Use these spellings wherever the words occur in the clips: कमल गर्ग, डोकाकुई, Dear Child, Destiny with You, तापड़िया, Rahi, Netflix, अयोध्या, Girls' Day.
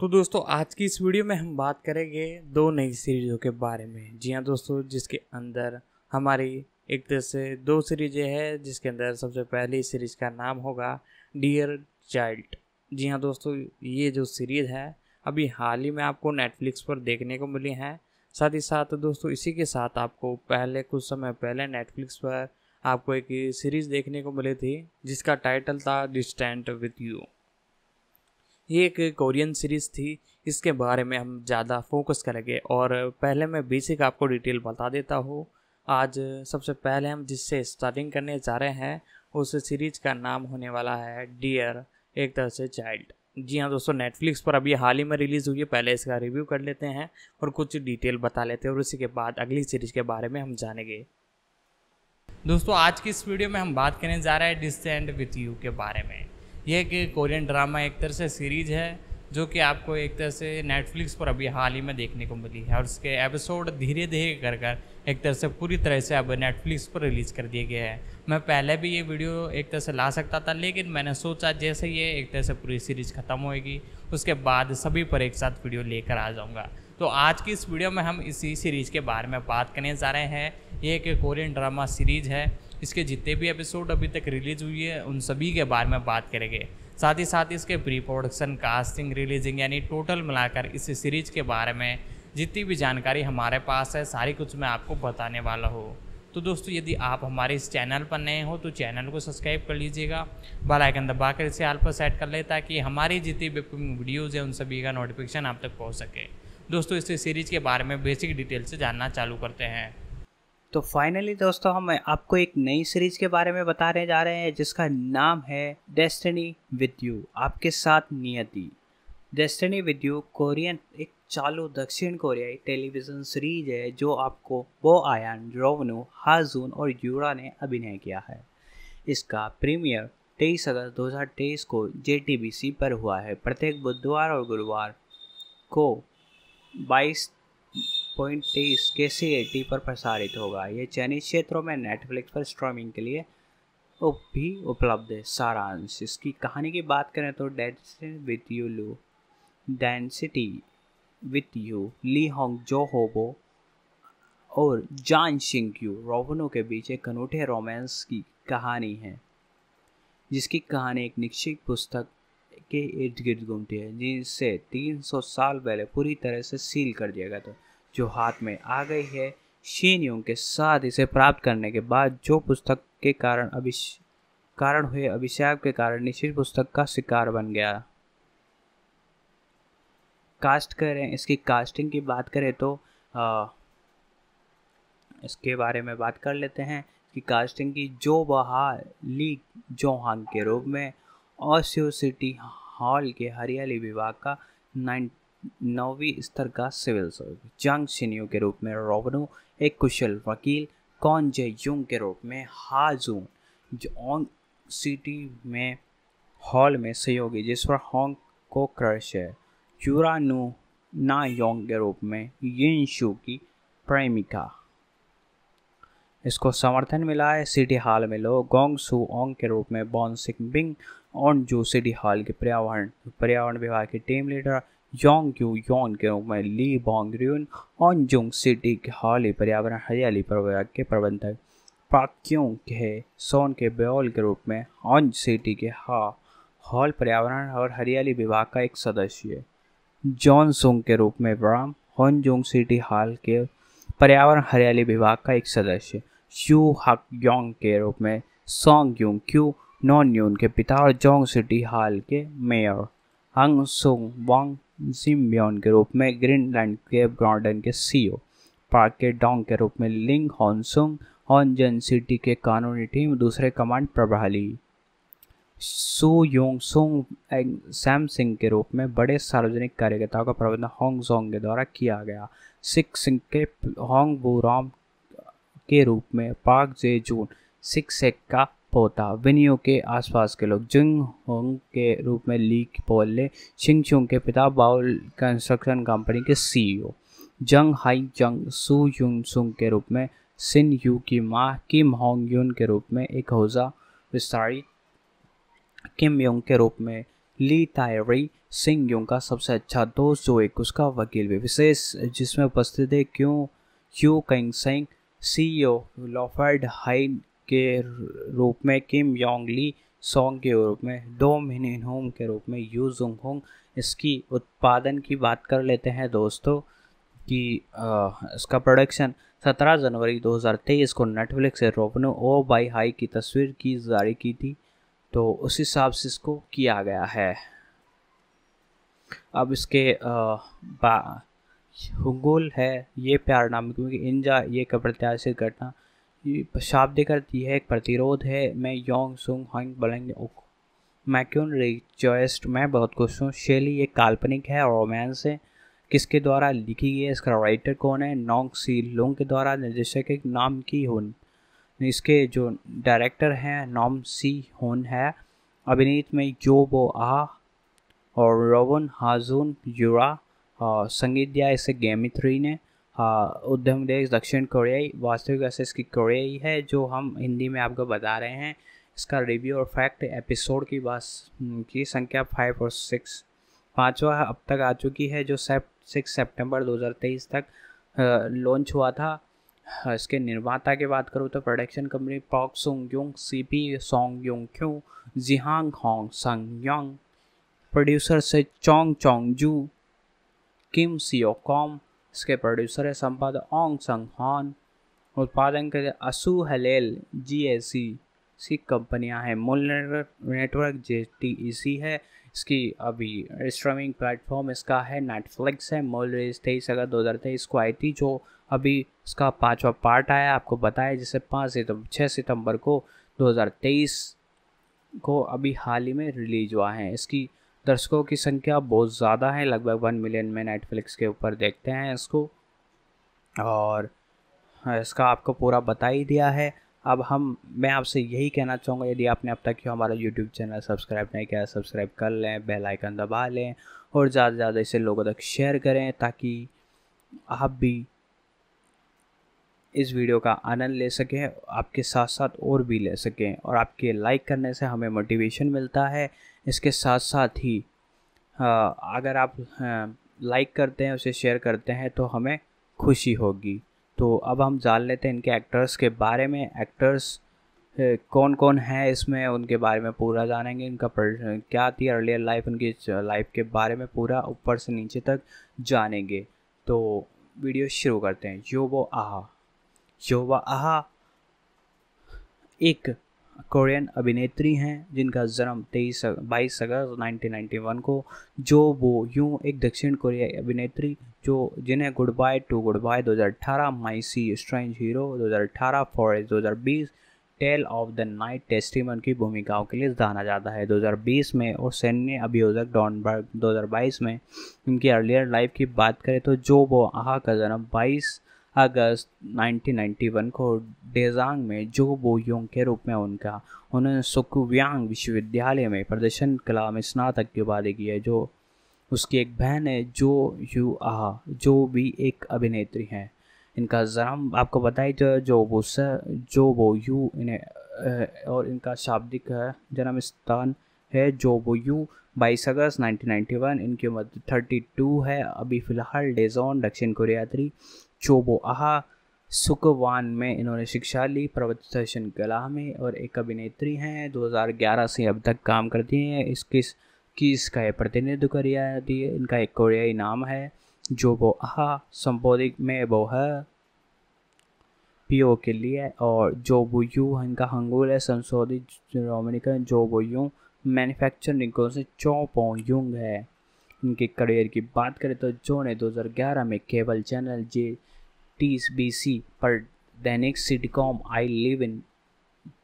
तो दोस्तों आज की इस वीडियो में हम बात करेंगे दो नई सीरीज़ों के बारे में। जी हाँ दोस्तों, जिसके अंदर हमारी एक तरह से दो सीरीज़ें हैं, जिसके अंदर सबसे पहली सीरीज़ का नाम होगा डियर चाइल्ड। जी हाँ दोस्तों, ये जो सीरीज़ है अभी हाल ही में आपको नेटफ्लिक्स पर देखने को मिली है। साथ ही साथ दोस्तों इसी के साथ आपको पहले कुछ समय पहले नेटफ्लिक्स पर आपको एक सीरीज़ देखने को मिली थी जिसका टाइटल था डिस्टेंट विथ यू। ये एक कोरियन सीरीज़ थी, इसके बारे में हम ज़्यादा फोकस करेंगे। और पहले मैं बेसिक आपको डिटेल बता देता हूँ। आज सबसे पहले हम जिससे स्टार्टिंग करने जा रहे हैं उस सीरीज़ का नाम होने वाला है डियर एक तरह से चाइल्ड। जी हाँ दोस्तों, नेटफ्लिक्स पर अभी हाल ही में रिलीज़ हुई है। पहले इसका रिव्यू कर लेते हैं और कुछ डिटेल बता लेते हैं और इसी के बाद अगली सीरीज़ के बारे में हम जानेंगे। दोस्तों आज की इस वीडियो में हम बात करने जा रहे हैं डिस्टेंट विथ यू के बारे में। यह एक कोरियन ड्रामा एक तरह से सीरीज़ है जो कि आपको एक तरह से नेटफ्लिक्स पर अभी हाल ही में देखने को मिली है और इसके एपिसोड धीरे धीरे कर कर एक तरह से पूरी तरह से अब नेटफ्लिक्स पर रिलीज़ कर दिए गए हैं। मैं पहले भी ये वीडियो एक तरह से ला सकता था, लेकिन मैंने सोचा जैसे ये एक तरह से पूरी सीरीज़ ख़त्म होएगी उसके बाद सभी पर एक साथ वीडियो लेकर आ जाऊँगा। तो आज की इस वीडियो में हम इसी सीरीज़ के बारे में बात करने जा रहे हैं। ये एक कोरियन ड्रामा सीरीज़ है, इसके जितने भी एपिसोड अभी तक रिलीज़ हुई है उन सभी के बारे में बात करेंगे। साथ ही साथ इसके प्री प्रोडक्शन, कास्टिंग, रिलीजिंग यानी टोटल मिलाकर इस सीरीज़ के बारे में जितनी भी जानकारी हमारे पास है सारी कुछ मैं आपको बताने वाला हूँ। तो दोस्तों यदि आप हमारे इस चैनल पर नए हो तो चैनल को सब्सक्राइब कर लीजिएगा, बेल आइकन दबाकर इसे ऑल पर सेट कर ले ताकि हमारी जितनी भी वीडियोज़ हैं उन सभी का नोटिफिकेशन आप तक पहुँच सके। दोस्तों इस सीरीज़ के बारे में बेसिक डिटेल से जानना चालू करते हैं। तो फाइनली दोस्तों हम आपको एक नई सीरीज़ के बारे में बताने जा रहे हैं जिसका नाम है डेस्टिनी विद यू, आपके साथ नियति। डेस्टिनी विद यू कोरियन एक चालू दक्षिण कोरियाई टेलीविज़न सीरीज है जो आपको बो आयान, रोवनो, हाजून और यूरा ने अभिनय किया है। इसका प्रीमियर 23 अगस्त 2023 को JTBC पर हुआ है। प्रत्येक बुधवार और गुरुवार को 22.23 KCAT पर प्रसारित होगा। यह चयनित क्षेत्रों में नेटफ्लिक्स पर स्ट्रीमिंग के लिए भी उपलब्ध है। सारांश इसकी कहानी की बात करें तो destiny with you Lee Hong जो होबो और जान शिंग यू रोवनो के बीच एक अनूठे रोमांस की कहानी है जिसकी कहानी एक निश्चित पुस्तक के इर्द गिर्द घूमती है जिनसे 300 साल पहले पूरी तरह से सील कर दिया गया था, जो हाथ में आ गई है शीन यूंग के साथ। इसे प्राप्त करने के बाद जो पुस्तक के कारण हुए अभिशाप के कारण निश्चित पुस्तक का शिकार बन गया। इसकी कास्टिंग की बात करें तो इसके बारे में बात कर लेते हैं। इसकी कास्टिंग की जो बहा ली जोहांग के रूप में ओसियो सिटी हॉल के हरियाली विभाग का 9वीं स्तर का सिविल सर्विस, जंग सिन्यू के रूप में रोबनो एक कुशल वकील, कौन जे यूंग के रूप में हाजून, जोंग सिटी में हॉल में सहयोगी जिस पर होंग को क्रश है, यूरानू ना योंग के रूप में यिनशू की प्रेमिका, इसको समर्थन मिला है। सिटी हॉल में लोग गोंग सू ओंग के रूप में बॉन सिंग बिंग और जो सिटी हॉल के पर्यावरण विभाग के टीम लीडर योंग यू योन के रूप में ली बोंग र्यून और जोंग सिटी के हॉल पर्यावरण हरियाली विभाग के प्रबंधक पाक्योंग के सोन के ब्योल के रूप में ऑन सिटी के हॉल पर्यावरण और हरियाली विभाग का एक सदस्य, जॉन सुंग के रूप में ब्राम होन जोंग सिटी हॉल के पर्यावरण हरियाली विभाग का एक सदस्य, यू हक योंग के रूप में सोंग यूंग क्यू नॉन यून के पिता और जोंग सिटी हॉल के मेयर, हंग सुंग वांग जिम्ब्योन के रूप में ग्रीनलैंड के गार्डन के सीईओ, पार्क के डोंग के रूप में लिंग हॉनसुंग हॉनजन सिटी के कानूनी टीम दूसरे कमांड प्रभारी, सू योंग सुंग सैम सिंह के रूप में बड़े सार्वजनिक कार्यकर्ताओं का प्रबंधन होंग जोंग के द्वारा किया गया, सिख सिंह के होंग बोराम के रूप में पार्क जे जून सिख सेक का पोता, विनियो के आसपास के लोग जिंग होंग के रूप में ली पोले, शिंग चुंग के पिता, बाउल कंस्ट्रक्शन कंपनी के सीईओ, जंग हाई जंग सू यून सुंग के रूप में सिन यू की माँ, किम होंग यून के रूप में एक होजा विस्तारी, किम योंग के रूप में ली तायरी सिंह योंग का सबसे अच्छा दोस्त जो एक उसका वकील भी विशेष जिसमें उपस्थित है क्यों क्यू किंग सिंह सीईओ लॉफर्ड हाइन के रूप में किम योंग ली सॉन्ग के रूप में दो मिन होंग के रूप में यू जुंग होंग। इसकी उत्पादन की बात कर लेते हैं दोस्तों कि इसका प्रोडक्शन 17 जनवरी 2023 को नेटफ्लिक्स से रोपनो ओ बाई हाई की तस्वीर की जारी की थी तो उस हिसाब से इसको किया गया है। अब इसके हुगुल है ये प्यार नाम क्योंकि इंजा ये का प्रत्याशित घटना शाब्दी करती है एक प्रतिरोध है। मैं योंग सुंग हंग बलंग मैक्यून रिचॉइस्ट मैं बहुत खुश हूँ। शैली ये काल्पनिक है और रोमांस है। किसके द्वारा लिखी गई है इसका राइटर कौन है नोंग सी लोंग के द्वारा। निर्देशक एक नाम की हुन इसके जो डायरेक्टर हैं नॉम सी होन है। अभिनीत में जो बो आ और रोवन हाजून यूरा। संगीत दिया इसे गेमी थ्री ने। उद्यम देश दक्षिण कोरियाई वास्तविक ऐसे इसकी कोरियाई है जो हम हिंदी में आपको बता रहे हैं। इसका रिव्यू और फैक्ट एपिसोड की की संख्या 5 और 6 पाँचवा अब तक आ चुकी है जो 6 सितंबर 2023 तक लॉन्च हुआ था। इसके निर्माता की बात करूँ तो प्रोडक्शन कंपनी पॉक सुंग Jung C P song Jung Q जिहांग Hong संग योंग। प्रोड्यूसर से चोंग चोंग जू किम सियो कॉम इसके प्रोड्यूसर है। संपादक ओंग संग हॉन। उत्पादन के लिए असू हलेल जी ए सी इसकी कंपनियाँ हैं। मूल नेटवर्क JTBC है। इसकी अभी स्ट्रीमिंग प्लेटफॉर्म इसका है नेटफ्लिक्स है। मूल रिलीज 23 अगस्त 2023 को आई थी जो अभी इसका 5वां पार्ट आया आपको बताया जिसे 6 सितंबर को 2023 को अभी हाल ही में रिलीज हुआ है। इसकी दर्शकों की संख्या बहुत ज़्यादा है लगभग 1 मिलियन में नेटफ्लिक्स के ऊपर देखते हैं इसको और इसका आपको पूरा बता ही दिया है। अब मैं आपसे यही कहना चाहूँगा यदि आपने अब तक हमारा यूट्यूब चैनल सब्सक्राइब नहीं किया सब्सक्राइब कर लें बेल आइकन दबा लें और ज़्यादा से ज़्यादा इसे लोगों तक शेयर करें ताकि आप भी इस वीडियो का आनंद ले सकें आपके साथ साथ और भी ले सकें और आपके लाइक करने से हमें मोटिवेशन मिलता है। इसके साथ साथ ही अगर आप लाइक करते हैं उसे शेयर करते हैं तो हमें खुशी होगी। तो अब हम जान लेते हैं इनके एक्टर्स के बारे में। एक्टर्स कौन कौन है इसमें उनके बारे में पूरा जानेंगे। इनका क्या थी अर्लियर लाइफ उनकी लाइफ के बारे में पूरा ऊपर से नीचे तक जानेंगे। तो वीडियो शुरू करते हैं। योवा आहा एक कोरियन अभिनेत्री हैं जिनका जन्म 22 अगस्त 1991 को। जो वो यूं एक दक्षिण कोरियाई अभिनेत्री जिन्हें goodbye to goodbye 2018 my सी strange hero 2018 forest 2020 tale of the night टेस्टीमन की भूमिकाओं के लिए जाना जाता है 2020 में और सैन्य अभियोजक डॉनबर्ग 2022 में। इनकी अर्लियर लाइफ की बात करें तो जो वो आहा का जन्म 22 अगस्त 1991 को डेजांग में जो बो योंग के रूप में उन्होंने सुकुव्यांग विश्वविद्यालय में प्रदर्शन कला में स्नातक की उपाधि की है। जो उसकी एक बहन है जो यू आहा जो भी एक अभिनेत्री हैं। इनका जन्म आपको बताइए जो बो यू और इनका शाब्दिक जन्म स्थान है जो बो यू 22 अगस्त 1991। इनकी उम्र 32 है अभी फिलहाल। डेजोन दक्षिण कोरिया चोबो आहा सुकवान में इन्होंने शिक्षा ली प्रदर्शन कला में और एक अभिनेत्री हैं। 2011 से अब तक काम करती हैं। इसका प्रतिनिधित्व करिया है। इनका एक कोरियाई नाम है जोबो आहा संबोधित में वो है पीओ के लिए और जोबो यू इनका हंगुल है संशोधित रोमनिकन जोबो यू मैन्युफैक्चरिंग से चोपो युंग है। इनके करियर की बात करें तो जो ने 2011 में केबल चैनल JTBC पर दैनिक सिटकॉम आई लिव इन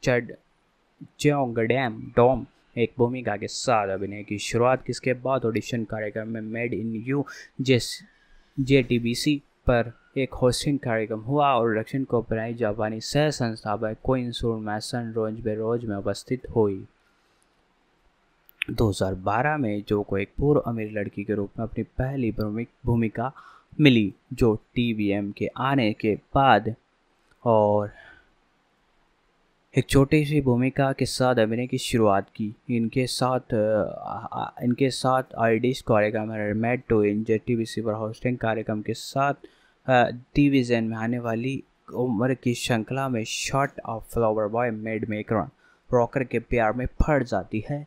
चोंगडैम एक भूमिका के साथ अभिनय की शुरुआत किसके बाद ऑडिशन कार्यक्रम में मेड इन यू JTBC पर एक होस्टिंग कार्यक्रम हुआ और दक्षिण कोरियाई जापानी सह संस्थापक कोइंसुल मैसन रोज में उपस्थित हुई। 2012 में जो को एक पूर्व अमीर लड़की के रूप में अपनी पहली भूमिका मिली जो TVM के आने के बाद और एक छोटी सी भूमिका के साथ अभिनय की शुरुआत की। इनके साथ आईडिस कार्यक्रम मैड टोइन जेटीबीसी पर होस्टिंग कार्यक्रम के साथ टीवीजन में आने वाली उम्र की श्रृंखला में shot of flower boy made मेकरॉन rocker के प्यार में फट जाती है।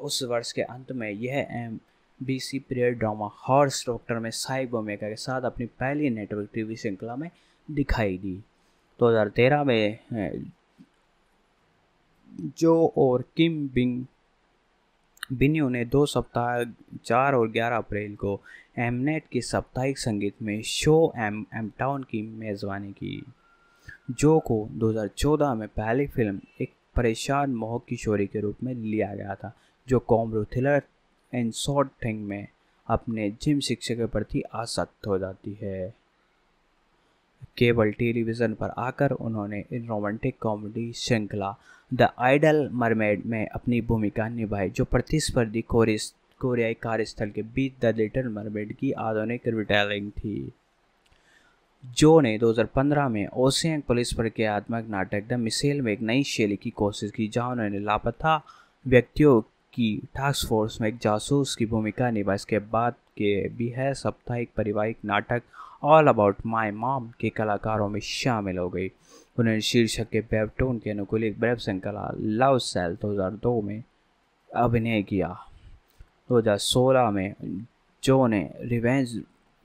उस वर्ष के अंत में यह MBC period drama horse doctor में साई भूमिका के साथ अपनी पहली नेटवर्क टीवी श्रृंखला में दिखाई दी। 2013 में जो और किम बिन्यू ने 2 सप्ताह 4 और 11 अप्रैल को एमनेट के साप्ताहिक संगीत में शो एम टाउन की मेज़बानी की। जो को 2014 में पहली फिल्म एक परेशान मोह किशोरी के रूप में लिया गया था, जो combo thriller and short thing में अपने जिम शिक्षक के प्रति आसक्त हो जाती है। केबल टेलीविज़न पर आकर उन्होंने इन रोमांटिक कॉमेडी श्रृंखला द आइडल मरमेड में अपनी भूमिका निभाई, जो प्रतिस्पर्धी कोरियाई कार्यस्थल के बीच द लिटिल मरमेड की आधुनिक रिटेलिंग थी। जो ने 2015 में ओशियन पुलिस पर क्रियात्मक नाटक द मिसेल में एक नई शैली की कोशिश की, जहां उन्होंने लापता व्यक्तियों की टास्क फोर्स में एक जासूस की भूमिका निभाई। इसके बाद के भी है साप्ताहिक पारिवारिक नाटक ऑल अबाउट माई मॉम के कलाकारों में शामिल हो गई। उन्होंने शीर्षक के वेबटून के अनुकूल एक वेब श्रृंखला लव सेल 2002 में अभिनय किया। 2016 में जो ने रिवेंज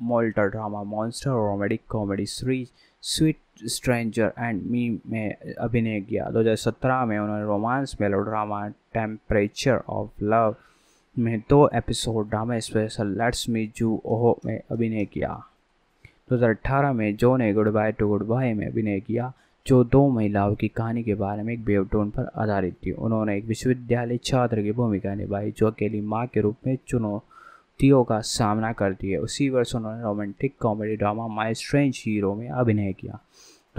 मोल्टर ड्रामा मॉन्स्टर और romantic comedy sweet stranger and me में अभिनय किया। 2017 में उन्होंने romance melodrama temperature of love में 2 episode drama special let's me जू ओहो में अभिनय किया। 2018 में जो ने goodbye to goodbye में अभिनय किया, जो 2 महिलाओं की कहानी के बारे में एक वेबटून पर आधारित थी। उन्होंने एक विश्वविद्यालय छात्र की भूमिका निभाई, जो अकेली माँ के रूप में चुनौतियों का सामना करती है। उसी वर्ष उन्होंने romantic comedy drama my strange hero में अभिनय किया।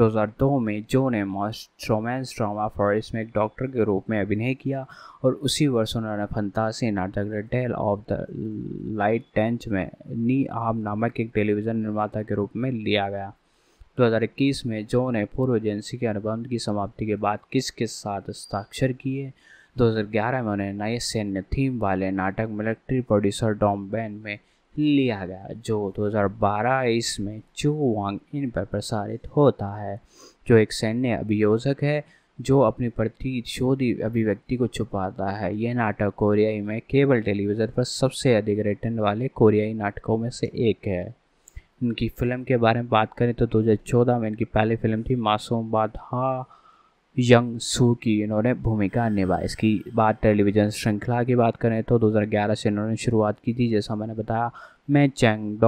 2002 में जो ने मोस्ट रोमांस ड्रामा फॉरेस्ट में एक डॉक्टर के रूप में अभिनय किया और उसी वर्ष उन्होंने फंतासी नाटक the tale of the light टेंच में नी आम नामक एक टेलीविज़न निर्माता के रूप में लिया गया। 2021 में जो ने पूर्व एजेंसी के अनुबंध की समाप्ति के बाद किस के साथ हस्ताक्षर किए। 2011 में उन्हें नए सैन्य थीम वाले नाटक मिलिट्री प्रोड्यूसर डॉम बैन में लिया गया, जो 2012-23 में चू वांग इन पर प्रसारित होता है, जो एक सैन्य अभियोजक है जो अपनी प्रतिशोधी अभिव्यक्ति को छुपाता है। यह नाटक कोरियाई में केबल टेलीविज़न पर सबसे अधिक रेटिंग वाले कोरियाई नाटकों में से एक है। इनकी फिल्म के बारे में बात करें तो 2014 में इनकी पहली फिल्म थी मासूम बाधा यंग सू की, इन्होंने भूमिका निभाई। इसकी बात टेलीविज़न श्रृंखला की बात करें तो 2011 से इन्होंने शुरुआत की थी। जैसा मैंने बताया मैं चेओंग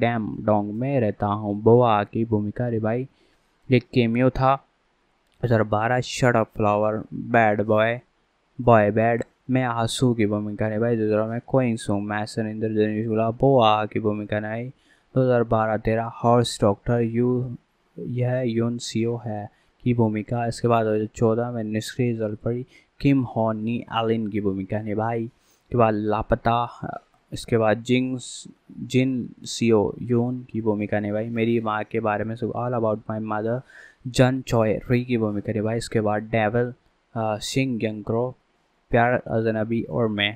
डैम डोंग में रहता हूँ बोआ की भूमिका निभाई, एक केमियो था। 2012 shut up flower bad boy bad में आंसू की भूमिका निभाई। 2012 में कोइंगसू मैसन इंद्रजनीला बोआ की भूमिका निभाई। 2012-13 हॉर्स डॉक्टर यह यून सीओ है की भूमिका। इसके बाद 2014 में निष्क्रिय जलपरी किम होनी एलिन की भूमिका निभाई। इसके बाद लापता, इसके बाद जिन सीओ यून की भूमिका निभाई। मेरी माँ के बारे में ऑल अबाउट माई मदर जन चॉय री की भूमिका निभाई। इसके बाद डेवल सिंह यंग्रो प्यार अजनबी और मैं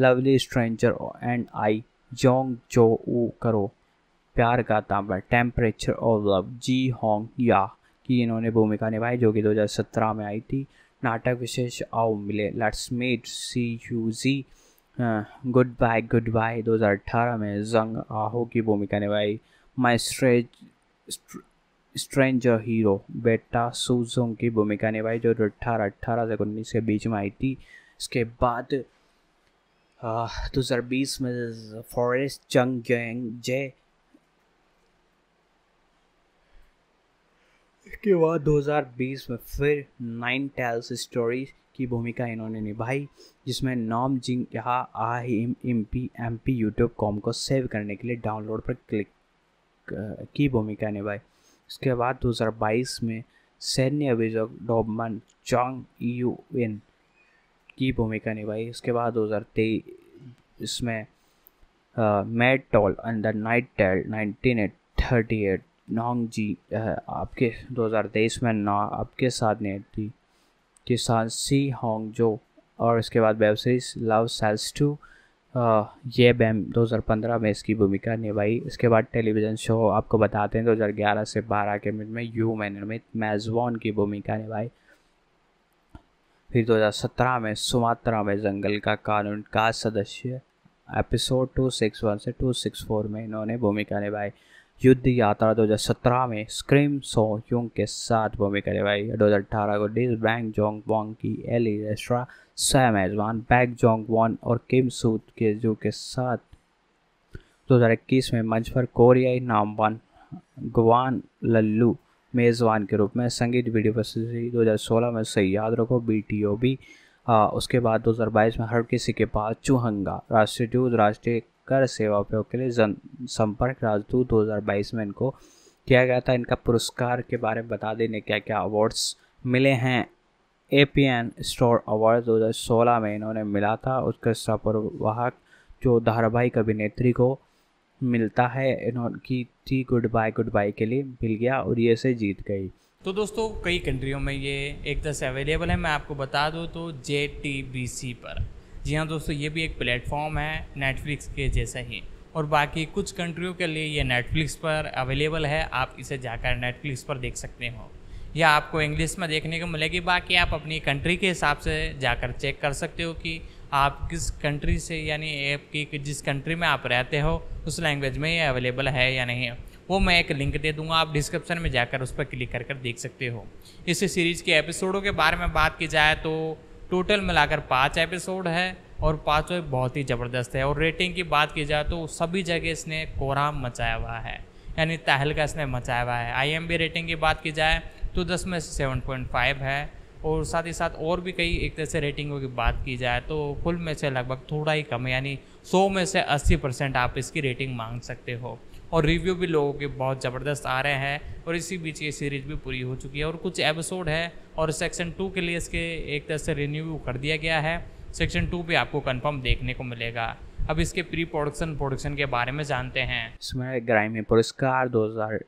lovely stranger and I Jong जो ऊ करो प्यार का तांबा टेम्परेचर ऑफ लव जी होंग या की इन्होंने भूमिका निभाई, जो कि 2017 में आई थी। नाटक विशेष आओ मिले लेट्स मीट सी यू जी गुड बाय 2018 में जंग आहो की भूमिका निभाई। माई स्ट्रेंजर हीरो बेटा सूजोंग की भूमिका निभाई, जो 2018 से 19 के बीच में आई थी। इसके बाद 2020 में फॉरेस्ट जंग जय के बाद 2020 में फिर 9 टेल्स स्टोरीज की भूमिका इन्होंने निभाई, जिसमें नॉम जिंग यहाँ IMP यूट्यूब कॉम को सेव करने के लिए डाउनलोड पर क्लिक की भूमिका निभाई। इसके बाद 2022 में सैन्य अभियोजक डॉबमन चोंग यू इन की भूमिका निभाई। इसके बाद 2023 में mad tall under night tale 1938 नोंग जी आपके 2023 में ना आपके साथ नेट थी के साथ सी होंग जो, और इसके बाद web series love cells two ये बैम 2015 में इसकी भूमिका निभाई। इसके बाद टेलीविज़न शो आपको बताते हैं 2011 से 12 के मिड में यू में निर्मित मेजवान की भूमिका निभाई। फिर 2017 में सुमात्रा में जंगल का कानून का सदस्य एपिसोड 261 से 264 में इन्होंने भूमिका निभाई। युद्ध यात्रा 2017 में स्क्रीम सो यूंग के साथ भूमिका निभाई। 2018 को डिस बैंग जोंग वॉन्ग की एली रेस्ट्रा सैम एजवान बैग जोंग वॉन और किम सूत के जू के साथ। 2021 में मंच पर कोरियाई नामवान गवान लल्लू मेजबान के रूप में संगीत वीडियो प्रस्तुति। 2016 में सही याद रखो BTOB। उसके बाद 2022 में हर किसी के पास चुहंगा राष्ट्रीय दूत राष्ट्रीय कर सेवा उपयोग के लिए जन संपर्क राजदूत 2022 में इनको किया गया था। इनका पुरस्कार के बारे में बता दें क्या क्या अवार्ड्स मिले हैं। APN स्टोर अवार्ड 2016 में इन्होंने मिला था। उत्कृष्ट प्रवाहक जो धारावाहिक अभिनेत्री को मिलता है इन्होंने थी गुड बाय के लिए मिल गया और ये से जीत गई। तो दोस्तों कई कंट्रियों में ये एक तरह से अवेलेबल है। मैं आपको बता दूँ तो JTBC पर, जी हाँ दोस्तों, ये भी एक प्लेटफॉर्म है नेटफ्लिक्स के जैसा ही, और बाकी कुछ कंट्रियों के लिए ये नेटफ्लिक्स पर अवेलेबल है। आप इसे जाकर नेटफ्लिक्स पर देख सकते हो या आपको इंग्लिश में देखने को मिलेगी। बाकी आप अपनी कंट्री के हिसाब से जाकर चेक कर सकते हो कि आप किस कंट्री से, यानी आपकी जिस कंट्री में आप रहते हो उस लैंग्वेज में ये अवेलेबल है या नहीं। वो मैं एक लिंक दे दूंगा, आप डिस्क्रिप्शन में जाकर उस पर क्लिक कर देख सकते हो। इस सीरीज़ के एपिसोडों के बारे में बात की जाए तो टोटल मिलाकर 5 एपिसोड है और पाँचों बहुत ही ज़बरदस्त है। और रेटिंग की बात की जाए तो सभी जगह इसने कोहराम मचाया हुआ है, यानी तहलका इसने मचाया हुआ है। IMDb रेटिंग की बात की जाए तो 10 में से 7.5 है, और साथ ही साथ और भी कई एक तरह से रेटिंगों की बात की जाए तो फुल में से लगभग थोड़ा ही कम, यानी 100 में से 80% आप इसकी रेटिंग मांग सकते हो। और रिव्यू भी लोगों के बहुत ज़बरदस्त आ रहे हैं, और इसी बीच ये सीरीज़ भी पूरी हो चुकी है और कुछ एपिसोड है। और सेक्शन 2 के लिए इसके एक तरह से रिन्यू कर दिया गया है। सेक्शन 2 भी आपको कंफर्म देखने को मिलेगा। अब इसके प्री प्रोडक्शन के बारे में जानते हैं। इसमें ग्रामी पुरस्कार 2000,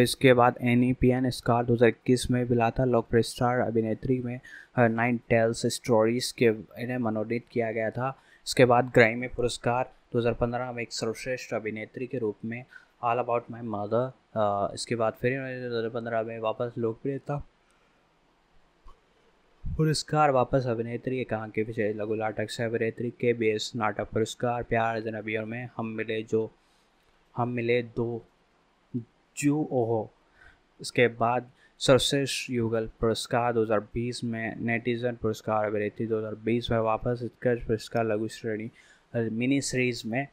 इसके बाद NEPN स्कार 2021 में मिला था। लोकप्रिय स्टार अभिनेत्री में 9 टेल्स स्टोरीज़ के इन्हें मनोनीत किया गया था। इसके बाद ग्रैमी पुरस्कार 2015 में एक सर्वश्रेष्ठ अभिनेत्री के रूप में ऑल अबाउट माय मदर। इसके बाद फिर 2015 में वापस लोकप्रियता पुरस्कार, वापस अभिनेत्री एकांक के विषय लघु नाटक से अभिनेत्री के बेस नाटक पुरस्कार, प्यार जनाबी और में हम मिले दो जू ओहो। इसके बाद सर्वश्रेष्ठ युगल पुरस्कार 2020 में, नेटिजन पुरस्कार अभिनेत्री 2020 में, वापस उत्कृष्ट पुरस्कार लघु श्रेणी मिनी सीरीज में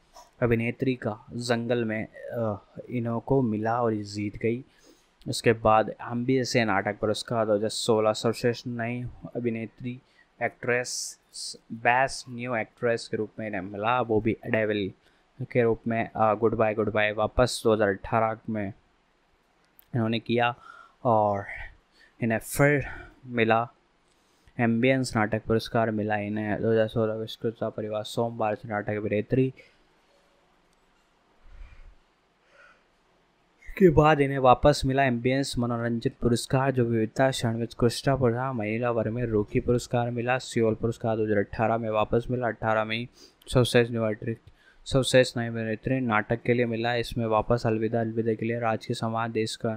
अभिनेत्री का जंगल में इन्हों को मिला और ये जीत गई। उसके बाद MBSA नाटक पुरस्कार 2016, सर्वश्रेष्ठ नई अभिनेत्री एक्ट्रेस बेस्ट न्यू एक्ट्रेस के रूप में इन्हें मिला, वो भी डेविल के रूप में। गुड बाय वापस 2018 में इन्होंने किया और इन्हें फिर मिला। एम्बियंस नाटक पुरस्कार मिला इन्हें 2016 विश्वकृता परिवार सोमवार से नाटक अभिनेत्री के बाद इन्हें वापस मिला एम्बियंस मनोरंजन पुरस्कार, जो विविधता क्षण उत्कृष्टता प्रधान महिला वर्ग में रोकी पुरस्कार मिला। सियोल पुरस्कार 2018 में वापस मिला। 18 में सर्वश्रेष्ठ नई अभिनेत्री नाटक के लिए मिला। इसमें वापस अलविदा अलविदा के लिए राजकीय समाज देश का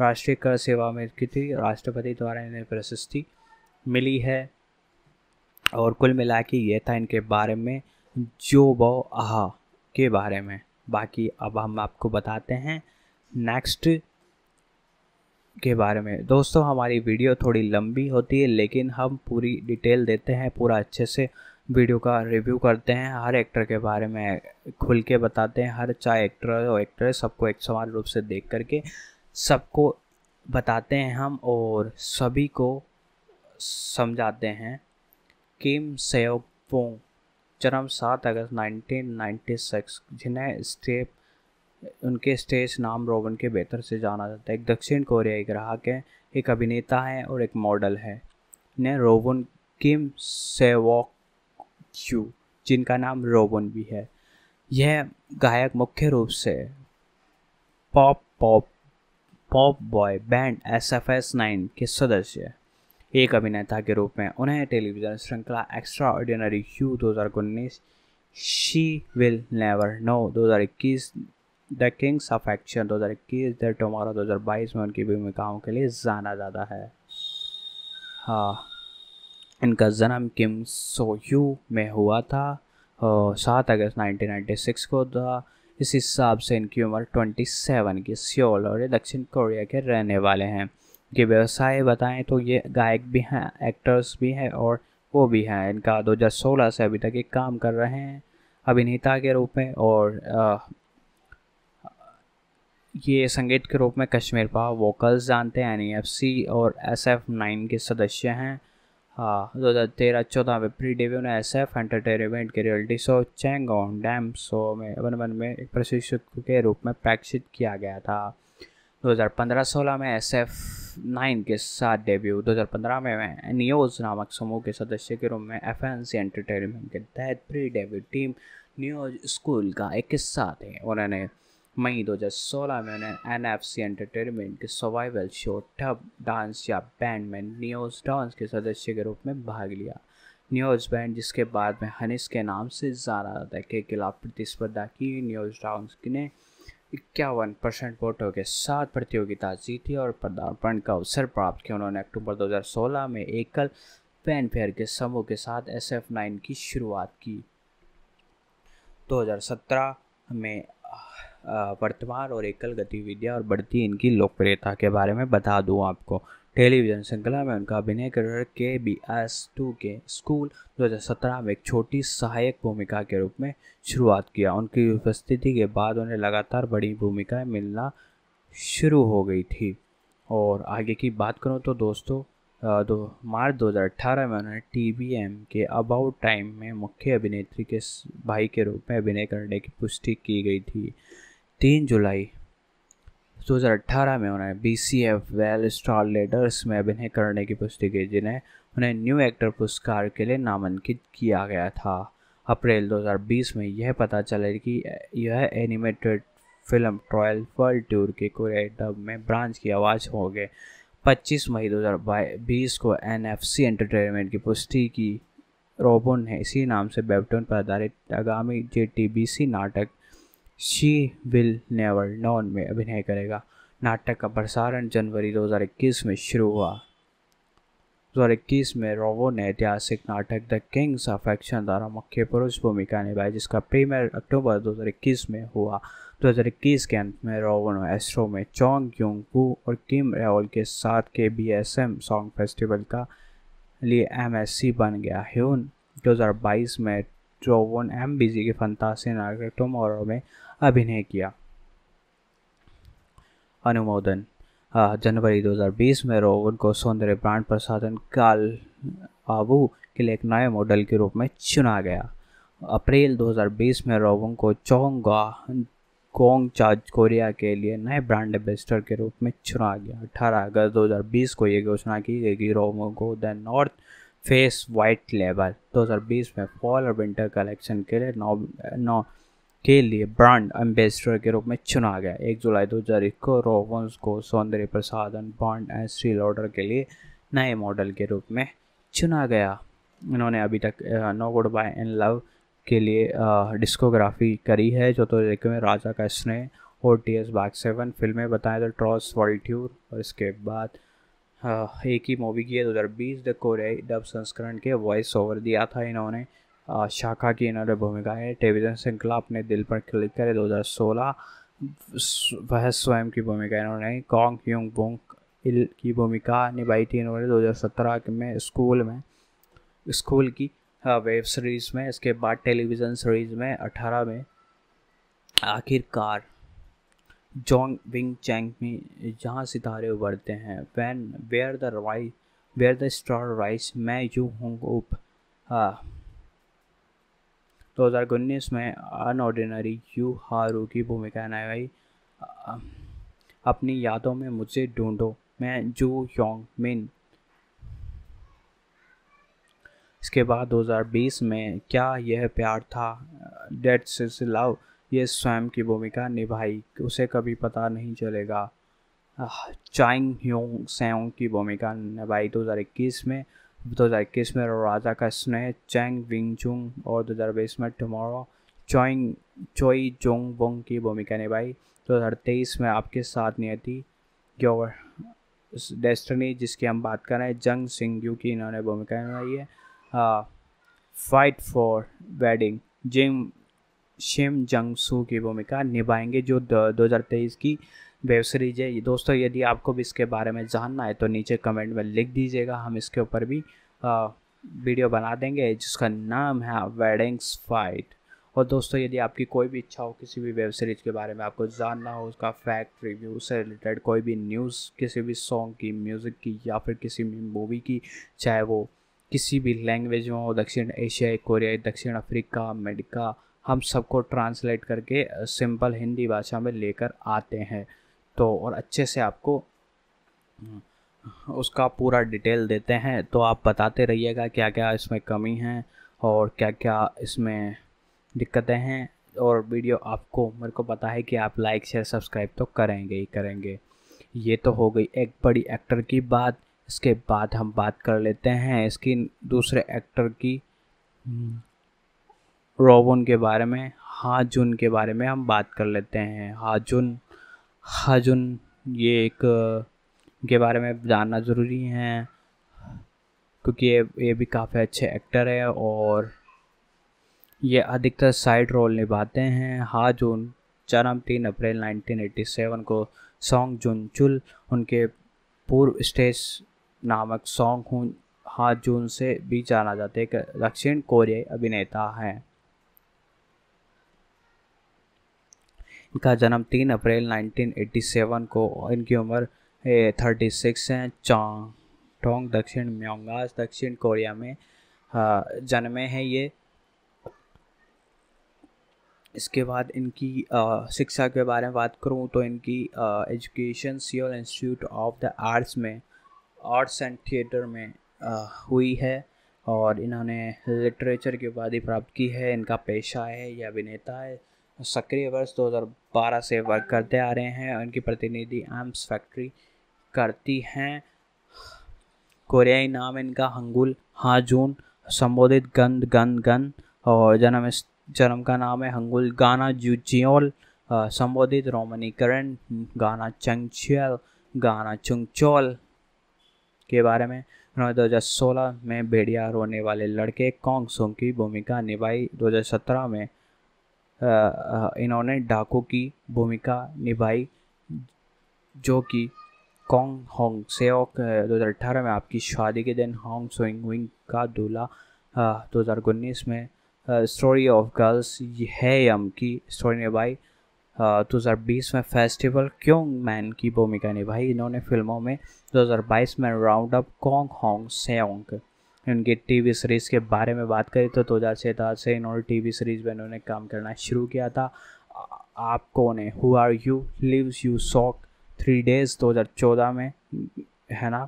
राष्ट्रीय कर सेवा में की थी, राष्ट्रपति द्वारा इन्हें प्रशस्ति मिली है। और कुल मिला के ये था इनके बारे में जो बो आहा के बारे में। बाकी अब हम आपको बताते हैं नेक्स्ट के बारे में। दोस्तों हमारी वीडियो थोड़ी लंबी होती है, लेकिन हम पूरी डिटेल देते हैं, पूरा अच्छे से वीडियो का रिव्यू करते हैं, हर एक्टर के बारे में खुल के बताते हैं, हर चाहे एक्टर और एक्ट्रेस सबको एक समान रूप से देख करके सबको बताते हैं हम, और सभी को समझाते हैं। किम सेओपोंग जन्म 7 अगस्त 1996, जिन्हें उनके स्टेज नाम रोवन के बेहतर से जाना जाता है, एक दक्षिण कोरियाई ग्राहक है, एक अभिनेता है और एक मॉडल है। इन्हें रोवन किम सेवॉक यू, जिनका नाम रोवन भी है, यह गायक मुख्य रूप से पॉप बॉय बैंड SF9 के सदस्य एक अभिनेता के रूप में उन्हें टेलीविज़न श्रृंखला extraordinary you 2019, she will never know 2021, the king's affection 2021, the tomorrow 2022 में उनकी भूमिकाओं के लिए जाना जाता है। हाँ, इनका जन्म किम सोयू में हुआ था 7 अगस्त 1996 को था। इस हिसाब से इनकी उम्र 27 की सियोल और ये दक्षिण कोरिया के रहने वाले हैं। इनके व्यवसाय बताएं तो ये गायक भी हैं, एक्टर्स भी हैं और वो भी हैं। इनका 2016 से अभी तक ये काम कर रहे हैं अभिनेता के रूप में और ये संगीत के रूप में कश्मीर पा वोकल्स जानते हैं NEFC और SF9 के सदस्य हैं। हाँ, 2013-14 में प्री डेब्यू ने SF एंटरटेनमेंट के रियलिटी शो चैंगोन डैम शो में 1-1 में एक प्रशिक्षक के रूप में प्रक्षित किया गया था। 2015-16 में SF9 के साथ डेब्यू। 2015 में न्यूज़ नामक समूह के सदस्य के रूप में FNC एंटरटेनमेंट के तहत pre debut team news school का एक हिस्सा थे। उन्होंने मई 2016 में उन्हें NFC एंटरटेनमेंट के सर्वाइवल शो टब डांस या बैंड में न्यूज़ डांस के सदस्य के रूप में भाग लिया। न्यूज़ बैंड जिसके बाद में हनिस के नाम से जाना जाता है के खिलाफ प्रतिस्पर्धा की। न्यूज़ डांस ने 51% वोटों के साथ प्रतियोगिता जीती और पदार्पण का अवसर प्राप्त किया। उन्होंने अक्टूबर 2016 में एकल पैनफेयर के समूह के साथ SF9 की शुरुआत की। 2017 में वर्तमान और एकल गतिविधियाँ और बढ़ती इनकी लोकप्रियता के बारे में बता दूँ आपको। टेलीविज़न श्रृंखला में उनका अभिनय करियर KBS2 के स्कूल 2017 में एक छोटी सहायक भूमिका के रूप में शुरुआत किया। उनकी उपस्थिति के बाद उन्हें लगातार बड़ी भूमिकाएं मिलना शुरू हो गई थी। और आगे की बात करूँ तो दोस्तों 2 मार्च 2018 में उन्हें TBM के अबाउट टाइम में मुख्य अभिनेत्री के भाई के रूप में अभिनय करने की पुष्टि की गई थी। 3 जुलाई 2018 में उन्हें BCF वेल स्टार लेडर्स में अभिनय करने की पुष्टि की जिन्हें उन्हें न्यू एक्टर पुरस्कार के लिए नामांकित किया गया था। अप्रैल 2020 में यह पता चला कि यह animated film trial world tour के कोरियाई डब में ब्रांच की आवाज़ हो गए। 25 मई 2020 को NFC एंटरटेनमेंट की पुष्टि की रोबोन है इसी नाम से वेबटून पर आधारित आगामी JTBC नाटक शी विल नेवर नॉन में अभिनय करेगा। नाटक का प्रसारण जनवरी 2021 में शुरू हुआ। 2021 में रोबोन ने ऐतिहासिक नाटक द किंग्स ऑफ एक्शन द्वारा मुख्य पुरुष भूमिका निभाई जिसका प्रीमियर अक्टूबर 2021 में हुआ। 2021 के अंत में रोवन और एस्ट्रो में चोंग क्यूंग वू और किम रेओल के साथ KBSM सॉन्ग फेस्टिवल का लिए MSC बन गया। ह्यून 2022 में रोवन MBG के फंतासी नाटक टुमारो में अभिनय किया। अनुमोदन जनवरी 2020 में रोवन को सौंदर्य ब्रांड प्रसाधन काल आबू के लिए एक नए मॉडल के रूप में चुना गया। अप्रैल 2020 में रोवन को चोंगा कोंग चार्ज कोरिया के लिए नए ब्रांड एम्बेसडर के रूप में चुना गया। 18 अगस्त 2020 को यह घोषणा की गई कि रोमो को the north face white label 2020 में फॉल और विंटर कलेक्शन के लिए नौ के लिए ब्रांड एम्बेसडर के रूप में चुना गया। 1 जुलाई 2021 को रोमोस को सौंदर्य प्रसाधन बॉन्ड एंड स्टील ऑर्डर के लिए नए मॉडल के रूप में चुना गया। इन्होंने अभी तक no goodbye in love के लिए डिस्कोग्राफी करी है जो तो में राजा का स्नेह और TS भाग 7 फिल्में बताएं तो ट्रॉस वर्ल्ड टूर और इसके बाद एक ही मूवी की है 2020 द कोरियाई डब संस्करण के वॉइस ओवर दिया था। इन्होंने शाखा की इन्होंने भूमिका है। टेलीविज़न श्रृंखला अपने दिल पर क्लिक करे 2016 वह स्वयं की भूमिका इन्होंने कॉन्ग ह्यूंग बोंग इल की भूमिका निभाई थी। इन्होंने 2017 में स्कूल की वेब सीरीज़ में इसके बाद टेलीविज़न सीरीज़ में 18 में आखिरकार जोंग विंग चैंग में जहाँ सितारे उभरते हैं when where the star rise मैं यू हूँ उप 2019 में अनऑर्डिनरी यू हारू की भूमिका निभाई। अपनी यादों में मुझे ढूंढो मैं जू योंग मिन। इसके बाद 2020 में क्या यह प्यार था डेट्स इज लव ये स्वयं की भूमिका निभाई, उसे कभी पता नहीं चलेगा। चांग ह्योंग सेओंग की भूमिका निभाई 2021 में। 2021 में राजा का स्नेह चैंग विंग चुंग और 2022 में टुमारो चोइंग चोई जोंग बोंग की भूमिका निभाई। 2023 में आपके साथ नियति योर डेस्टिनी जिसकी हम बात कर रहे हैं जंग सिंह यू की इन्होंने भूमिका निभाई है। Fight for wedding Jim Shim Jung Soo की भूमिका निभाएंगे जो 2023 की वेब सीरीज है। दोस्तों यदि आपको भी इसके बारे में जानना है तो नीचे कमेंट में लिख दीजिएगा, हम इसके ऊपर भी वीडियो बना देंगे जिसका नाम है वेडिंग्स फाइट। और दोस्तों यदि आपकी कोई भी इच्छा हो किसी भी वेब सीरीज के बारे में आपको जानना हो, उसका फैक्ट रिव्यू से रिलेटेड कोई भी न्यूज़, किसी भी सॉन्ग की, म्यूज़िक की या फिर किसी भी मूवी की, चाहे वो किसी भी लैंग्वेज में हो, दक्षिण एशिया, कोरिया, दक्षिण अफ्रीका, अमेरिका, हम सबको ट्रांसलेट करके सिंपल हिंदी भाषा में लेकर आते हैं तो और अच्छे से आपको उसका पूरा डिटेल देते हैं। तो आप बताते रहिएगा क्या क्या इसमें कमी है और क्या क्या इसमें दिक्कतें हैं। और वीडियो आपको मेरे को पता है कि आप लाइक शेयर सब्सक्राइब तो करेंगे ही करेंगे। ये तो हो गई एक बड़ी एक्टर की बात। इसके बाद हम बात कर लेते हैं इसकी दूसरे एक्टर की रोबोन के बारे में, हाजुन के बारे में हम बात कर लेते हैं। हाजुन ये एक के बारे में जानना ज़रूरी है क्योंकि ये भी काफ़ी अच्छे एक्टर है और ये अधिकतर साइड रोल निभाते हैं। हाजुन जन्म 3 अप्रैल 1987 को सॉन्ग जुन चुल उनके पूर्व स्टेज नामक सॉन्ग हुन हाजुन से भी जाना जाता है, एक दक्षिण कोरियाई अभिनेता हैं। इनका जन्म 3 अप्रैल 1987 को, इनकी उम्र 36 है। चांगटोंग दक्षिण म्योंगास दक्षिण कोरिया में जन्मे हैं ये। इसके बाद इनकी शिक्षा के बारे में बात करूं तो इनकी education Seoul institute of the arts में आर्ट्स एंड थिएटर में हुई है और इन्होंने लिटरेचर की उपाधि प्राप्त की है। इनका पेशा है या अभिनेता है, सक्रिय वर्ष 2012 से वर्क करते आ रहे हैं। उनकी प्रतिनिधि आर्म्स फैक्ट्री करती हैं। कोरियाई नाम इनका हंगुल हाजून, संबोधित गंद गंद गंद और जन्म का नाम है हंगुल गाना जूजियोल, संबोधित रोमनीकरण गाना चंगचियल गाना चुंगचोल के बारे में। उन्होंने 2016 में भेड़िया रोने वाले लड़के कॉन्ग सोंग की भूमिका निभाई। 2017 में इन्होंने डाकू की भूमिका निभाई जो कि कॉन्ग होंग सेओक। 2018 में आपकी शादी के दिन होंग सोइंग विंग का दूल्हा। 2019 में स्टोरी ऑफ गर्ल्स है यम की स्टोरी निभाई। 2020 में फेस्टिवल क्योंग मैन की भूमिका निभाई इन्होंने फिल्मों में। 2022 में राउंड अप कॉन्ग होंग सेओंग। इनकी टीवी सीरीज़ के बारे में बात करें तो 2017 से इन्होंने टीवी सीरीज़ में इन्होंने काम करना शुरू किया था। आप कौन है, who are you, lives you सॉक, 3 डेज़ 2014 में, है ना।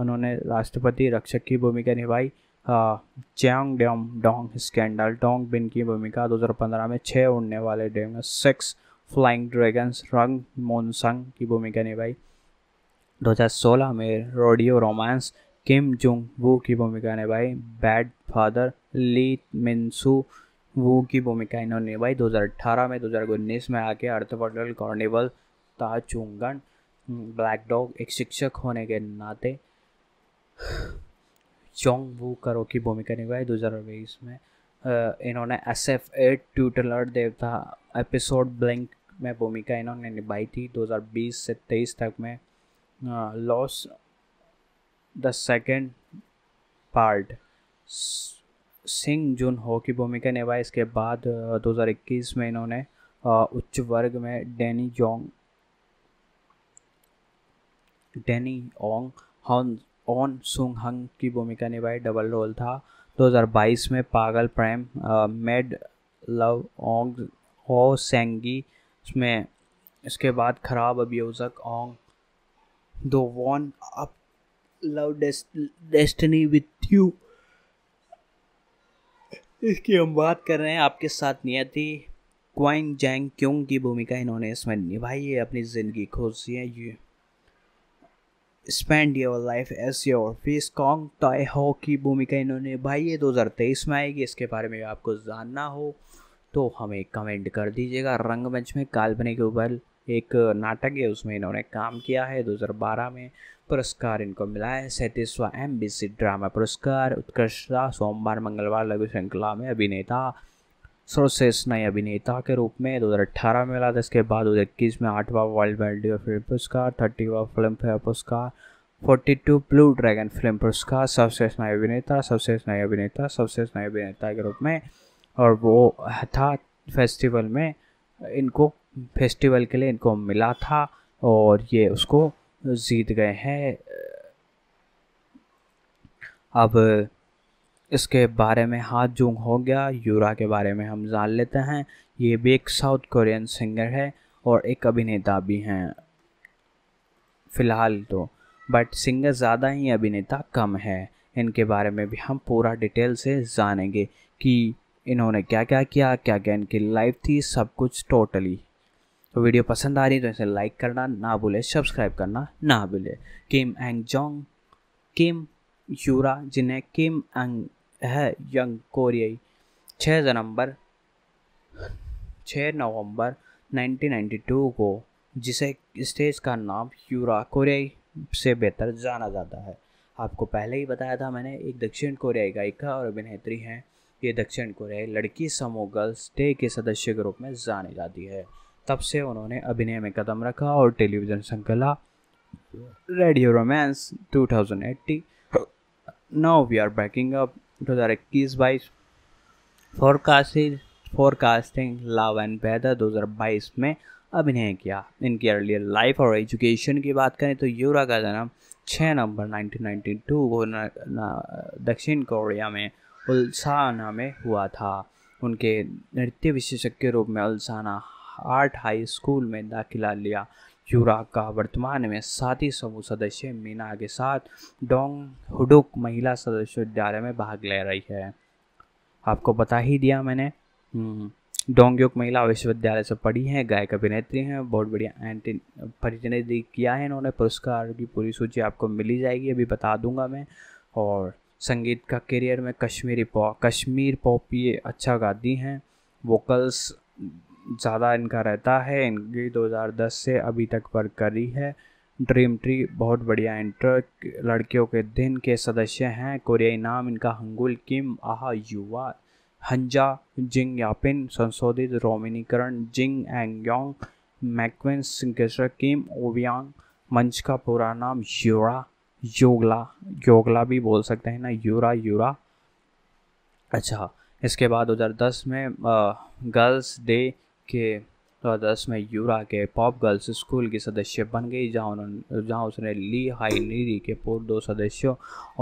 उन्होंने राष्ट्रपति रक्षक की भूमिका निभाई। Chang Dong Dong scandal Dong बिन की भूमिका 2015 में, 6 उड़ने वाले डैम 6 फ्लाइंग ड्रैगन्स रंग मोनसंग की भूमिका निभाई। 2016 में rodeo romance Kim Jong Woo की भूमिका निभाई। Bad father Lee Minsoo Woo की भूमिका इन्होंने निभाई 2018 में। 2019 में आके अर्थवर्ल्ड कार्निवल ताचुंगन ब्लैक डॉग, एक शिक्षक होने के नाते चोंग वू करो की भूमिका निभाई। 2020 में इन्होंने SF-8 ट्यूटलर देवता एपिसोड ब्लिंक में भूमिका इन्होंने निभाई थी। 2020 से 23 तक में लॉस द सेकेंड पार्ट सिंग जुन हो की भूमिका निभाई। इसके बाद 2021 में इन्होंने उच्च वर्ग में डेनी ओंग ऑन सुंग हंग की भूमिका निभाई, डबल रोल था। 2022 में पागल प्रेम मेड लव ओंग हो सेंगी इसमें। इसके बाद खराब अभियोजक ओंग दो वॉन up love destiny with you इसकी हम बात कर रहे हैं। आपके साथ नियति क्वांग जैंग क्योंग की भूमिका इन्होंने इसमें निभाई है। अपनी ज़िंदगी खोजिए, ये spend your life as your face. Kong ताई हो की भूमिका इन्होंने निभाई है। 2023 में आएगी। इसके बारे में आपको जानना हो तो हमें कमेंट कर दीजिएगा। रंगमंच में काल्पनिक उबल एक नाटक है, उसमें इन्होंने काम किया है। 2012 में पुरस्कार इनको मिला है 37वां MBC ड्रामा पुरस्कार। उत्कृष्टता सोमवार मंगलवार लघु श्रृंखला में अभिनेता सर्वश्रेष्ठ नए अभिनेता के रूप में 2018 में मिला था। इसके बाद 2021 में 8वां वर्ल्ड वाइल्ड फिल्म पुरस्कार, 30वां फिल्म फेयर पुरस्कार, 42 ब्लू ड्रैगन फिल्म पुरस्कार, सर्वश्रेष्ठ नए अभिनेता, सर्वश्रेष्ठ नए अभिनेता, सर्वश्रेष्ठ नए अभिनेता के रूप में। और वो था फेस्टिवल में, इनको फेस्टिवल के लिए इनको मिला था और ये उसको जीत गए हैं। अब इसके बारे में हाथ जूंग हो गया। यूरा के बारे में हम जान लेते हैं। ये भी एक साउथ कोरियन सिंगर है और एक अभिनेता भी हैं फ़िलहाल तो, बट सिंगर ज़्यादा ही अभिनेता कम है। इनके बारे में भी हम पूरा डिटेल से जानेंगे कि इन्होंने क्या क्या किया, क्या क्या इनकी लाइफ थी, सब कुछ टोटली। तो वीडियो पसंद आ रही तो इसे लाइक करना ना भूले, सब्सक्राइब करना ना भूले। किम एंग जोंग, किम यूरा जिन्हें किम एंग है यंग कोरियाई 6 नवंबर 1992 को, जिसे स्टेज का नाम यूरा कोरियाई से बेहतर जाना जाता है। आपको पहले ही बताया था मैंने, एक दक्षिण कोरियाई गायिका और अभिनेत्री हैं। ये दक्षिण कोरियाई लड़की समूह गर्ल्स डे के सदस्य के रूप में जानी जाती है। तब से उन्होंने अभिनय में कदम रखा और टेलीविज़न श्रृंखला radio romance 2080, now we are backing up 2021-22, forecasting love and weather 2022 में अभिनय किया। इनकी अर्लियर लाइफ और एजुकेशन की बात करें तो यूरा का जन्म 6 नवंबर 1992 को दक्षिण कोरिया में उल्साना में हुआ था। उनके नृत्य विशेषज्ञ के रूप में उल्साना आर्ट हाई स्कूल में दाखिला लिया। यूरा का वर्तमान में साथी समूह सदस्य मीना के साथ डोंग हुडुक महिला सदस्य विद्यालय में भाग ले रही है। आपको बता ही दिया मैंने, डोंगयुक महिला विश्वविद्यालय से पढ़ी हैं, गायक अभिनेत्री हैं, बहुत बढ़िया एंटी प्रतिनिधि किया है इन्होंने। पुरस्कार की पूरी सूची आपको मिली जाएगी, अभी बता दूंगा मैं। और संगीत का करियर में कश्मीर पॉप ये अच्छा गाती हैं, वोकल्स ज़्यादा इनका रहता है। इनकी 2010 से अभी तक वर्क करी है। ड्रीम ट्री बहुत बढ़िया इंटर लड़कियों के दिन के सदस्य हैं। कोरियाई नाम इनका हंगुल किम आह युवा हंजा जिंग यापिन, संशोधित रोमिनीकरण जिंग एंग योंग मैक्वेन सिंकेश्वर किम ओवियांग। मंच का पूरा नाम यूरा योगला भी बोल सकते हैं ना, यूरा। अच्छा, इसके बाद 2010 में गर्ल्स डे के 2010 में यूरा के पॉप गर्ल्स स्कूल की सदस्य बन गई, जहाँ उसने ली हाई नीरी के पूर्व 2 सदस्यों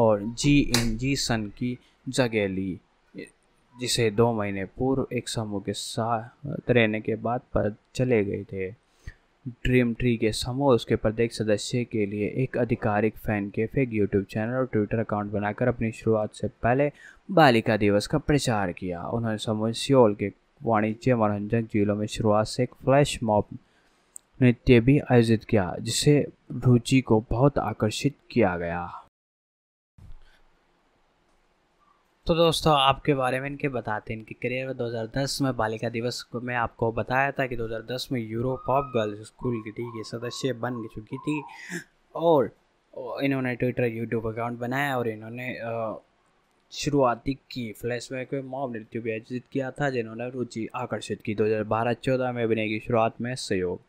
और जी इन जी सन की जगह ली, जिसे 2 महीने पूर्व एक समूह के साथ रहने के बाद पर चले गए थे। ड्रीम ट्री के समूह उसके प्रत्येक सदस्य के लिए एक आधिकारिक फैन कैफे, यूट्यूब चैनल और ट्विटर अकाउंट बनाकर अपनी शुरुआत से पहले बालिका दिवस का प्रचार किया। उन्होंने समूह सियोल के वाणिज्य मनोरंजक जिलों में शुरुआत से एक फ्लैश मॉब नृत्य भी आयोजित किया, जिससे रुचि को बहुत आकर्षित किया गया। तो दोस्तों, आपके बारे में इनके बताते हैं, इनके करियर में 2010 में बालिका दिवस में आपको बताया था कि 2010 में यूरो पॉप गर्ल्स स्कूल की टीम के सदस्य बन चुकी थी और इन्होंने ट्विटर यूट्यूब अकाउंट बनाया और इन्होंने शुरुआती की फ्लैशबैक में मॉब नृत्य भी आयोजित किया था, जिन्होंने रुचि आकर्षित की। 2012-14 में अभिनय की शुरुआत में सहयोग।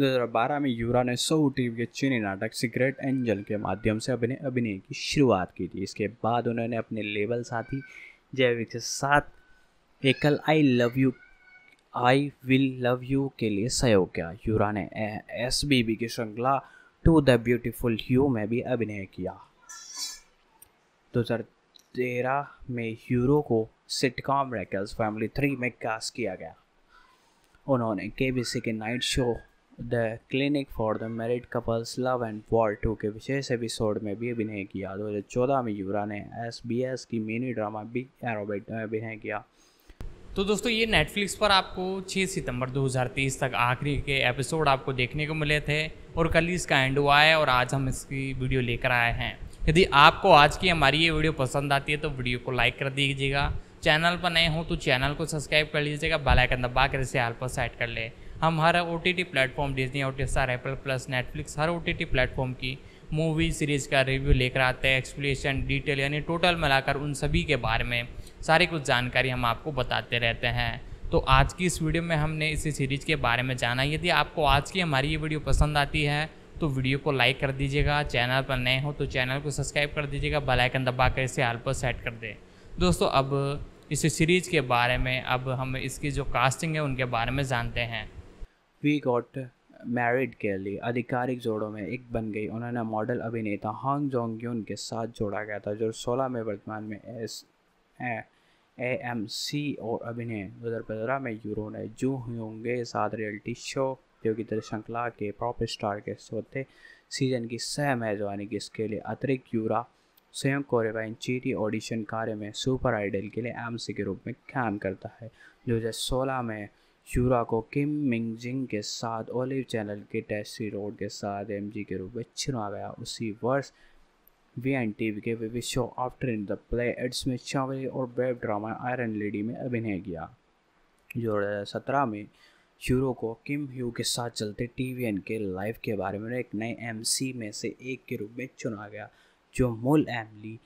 2012 में यूरा ने सऊ टीवी के चीनी नाटक सिगरेट एंजल के माध्यम से अपने अभिनय की शुरुआत की थी। इसके बाद उन्होंने अपने लेबल साथी जैविक के साथ एकल आई विल लव यू के लिए सहयोग किया। यूरा ने SBB की श्रृंखला टू द ब्यूटीफुल यू में भी अभिनय किया। 2013 में यूरो को सिटकॉम रेकल्स फैमिली 3 में कास्ट किया गया। उन्होंने KBC के night show the clinic for the married couples love and war 2 के विशेष एपिसोड में भी अभिनय किया। 2014 में युवरा ने SBS की मिनी ड्रामा बिग एरो में अभिनय किया। तो दोस्तों ये नेटफ्लिक्स पर आपको 6 सितंबर 2023 तक आखिरी के एपिसोड आपको देखने को मिले थे और कल इसका एंड हुआ है और आज हम इसकी वीडियो लेकर आए हैं। यदि आपको आज की हमारी ये वीडियो पसंद आती है तो वीडियो को लाइक कर दीजिएगा, चैनल पर नए हो तो चैनल को सब्सक्राइब कर लीजिएगा, बेल आइकन दबा कर इसे ऑल पर सेट कर ले। हम हर OTT platform Disney Hotstar, Apple plus, Netflix हर OTT प्लेटफॉर्म की मूवी सीरीज़ का रिव्यू लेकर आते हैं, एक्सप्लेनेशन, डिटेल यानी टोटल मिलाकर उन सभी के बारे में सारी कुछ जानकारी हम आपको बताते रहते हैं। तो आज की इस वीडियो में हमने इसी सीरीज़ के बारे में जाना। यदि आपको आज की हमारी ये वीडियो पसंद आती है तो वीडियो को लाइक कर दीजिएगा, चैनल पर नए हो तो चैनल को सब्सक्राइब कर दीजिएगा, बेल आइकन दबाकर इसे ऑल पर सेट कर दें। दोस्तों अब इस सीरीज़ के बारे में अब हम इसकी जो कास्टिंग है उनके बारे में जानते हैं। वी गॉट मैरिड के लिए आधिकारिक जोड़ों में एक बन गई। उन्होंने मॉडल अभिनेता हांग जोंग यून के साथ जोड़ा गया था जो 2016 में वर्तमान में AMC और अभिनय। 2015 में यूरो ने जू ह्यूंग के साथ रियलिटी शो जो कि श्रृंखला के पॉप स्टार के चौथे सीजन की सह मेजबानी की। इसके लिए अतिरिक्त यूरा संयुक्त कोरियाई चीटी ऑडिशन कार्य में सुपर आइडल के लिए AMC के रूप में काम करता है। 2016 में यूरा को किम मिंगजिंग के साथ ओलिव चैनल के टेस्टी रोड के साथ MG के रूप में चुना गया। उसी वर्ष VNTV के विविध show after in the play ads में शामिल और वेब ड्रामा आयरन लेडी में अभिनय किया। 2017 में यूरो को किम ह्यू के साथ चलते TVN के लाइफ के बारे में एक नए MC में से एक के रूप में चुना गया जो मूल एमली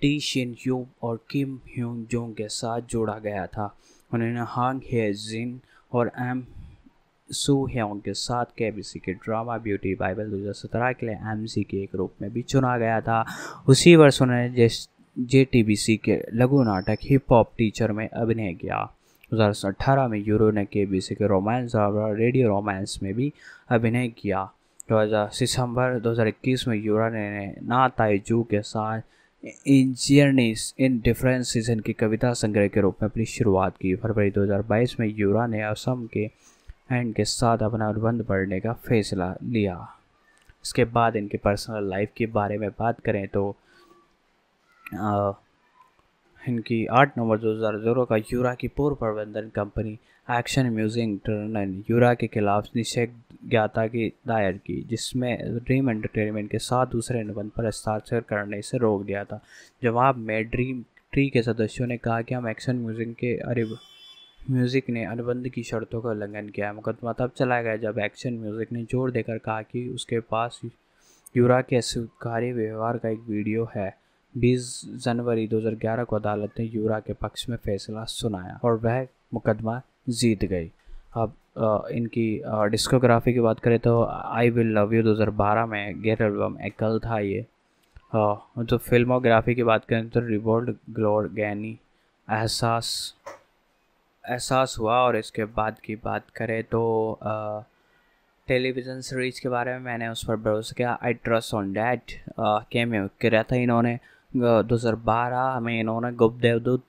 टी शिन यू और किम ह्यून जोंग के साथ जोड़ा गया था। उन्होंने हांग हे जिन और एम सू ह्योंग के साथ KBC के ड्रामा ब्यूटी बाइबल 2017 के लिए AMC के एक रूप में भी चुना गया था। उसी वर्ष उन्होंने JTBC के लघु नाटक हिप हॉप टीचर में अभिनय किया। 2018 में यूरो ने KBC के रोमांस और रेडियो रोमांस में भी अभिनय किया। 2021 में यूरा ने ना ताइजू के साथ इंजीनियर्स इन डिफरेंस सीजन की कविता संग्रह के रूप में अपनी शुरुआत की। फरवरी 2022 में यूरा ने असम के एंड के साथ अपना अनुबंध बढ़ने का फैसला लिया। इसके बाद इनके पर्सनल लाइफ के बारे में बात करें तो इनकी 8 नवंबर 2000 का यूरा की पूर्व प्रबंधन कंपनी एक्शन म्यूजिक टर्नन यूरा के खिलाफ निश्चय ज्ञाता की दायर की जिसमें ड्रीम एंटरटेनमेंट के साथ दूसरे अनुबंध पर हस्ताक्षर करने से रोक दिया था। जवाब में ड्रीम ट्री के सदस्यों ने कहा कि हम एक्शन म्यूजिक के म्यूजिक ने अनुबंध की शर्तों का उल्लंघन किया। मुकदमा तब चलाया गया जब एक्शन म्यूजिक ने जोर देकर कहा कि उसके पास यूरा के अस्वीकार्य व्यवहार का एक वीडियो है। 20 जनवरी 2011 को अदालत ने यूरा के पक्ष में फैसला सुनाया और वह मुकदमा जीत गई। अब इनकी डिस्कोग्राफी की बात करें तो आई विल लव यू 2012 में गेट एल्बम एकल था ये। तो फिल्मोग्राफी की बात करें तो रिवोल्ट, ग्लोर, गैनी, एहसास हुआ। और इसके बाद की बात करें तो टेलीविज़न सीरीज़ के बारे में मैंने उस पर भरोसा किया। I trust on that cameo किया था इन्होंने। 2012 में इन्होंने गुप्त देवदूत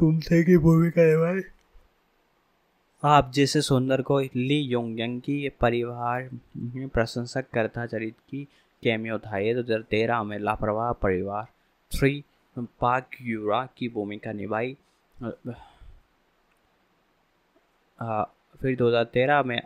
तुमसे की भूमिका निभाई। आप जैसे सुंदर को ली योंगयंग की परिवार में प्रशंसक करता चरित की कैमियो था ये। 2013 में लापरवाह परिवार 3 पार्क यूरा की भूमिका निभाई। फिर 2013 में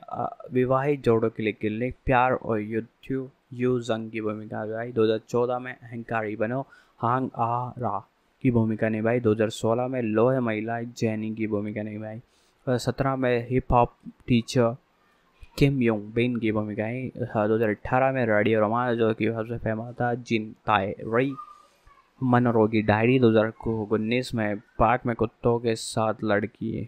विवाहित जोड़ों के लिए क्लिनिक प्यार और युद्ध यू जंग की भूमिका निभाई। 2014 में अहंकारी बनो हांग आ रा की भूमिका निभाई। 2016 में लोह महिला जैनी की भूमिका निभाई। 2017 में hip hop teacher Kim Yong बिन की भूमिका आई। 2018 में रेडियो रोमांस जो कि सबसे फेमस था जिन ताए रई मनोरोगी डायरी। 2019 में पार्क में कुत्तों के साथ लड़की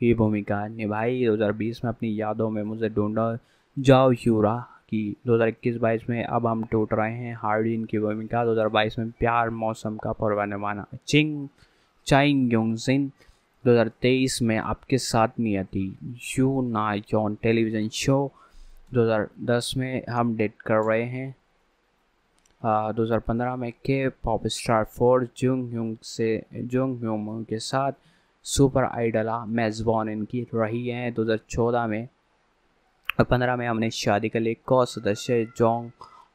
की भूमिका निभाई। 2020 में अपनी यादों में मुझे ढूंढो जाओ यूरा की। 2021-22 में अब हम टूट रहे हैं हार्डिन की भूमिका। 2022 में प्यार मौसम का पूर्वानुमान चिंग चाइंग योंगजिन। 2023 में आपके साथ नियति यू ना योन टेलीविज़न शो। 2010 में हम डेट कर रहे हैं। 2015 में के पॉप स्टार 4 जुंग ह्यूंग के साथ। सुपर आइडला मेज़बान इनकी रही हैं 2014 में और 15 में हमने शादी के लिए को सदस्य जोंग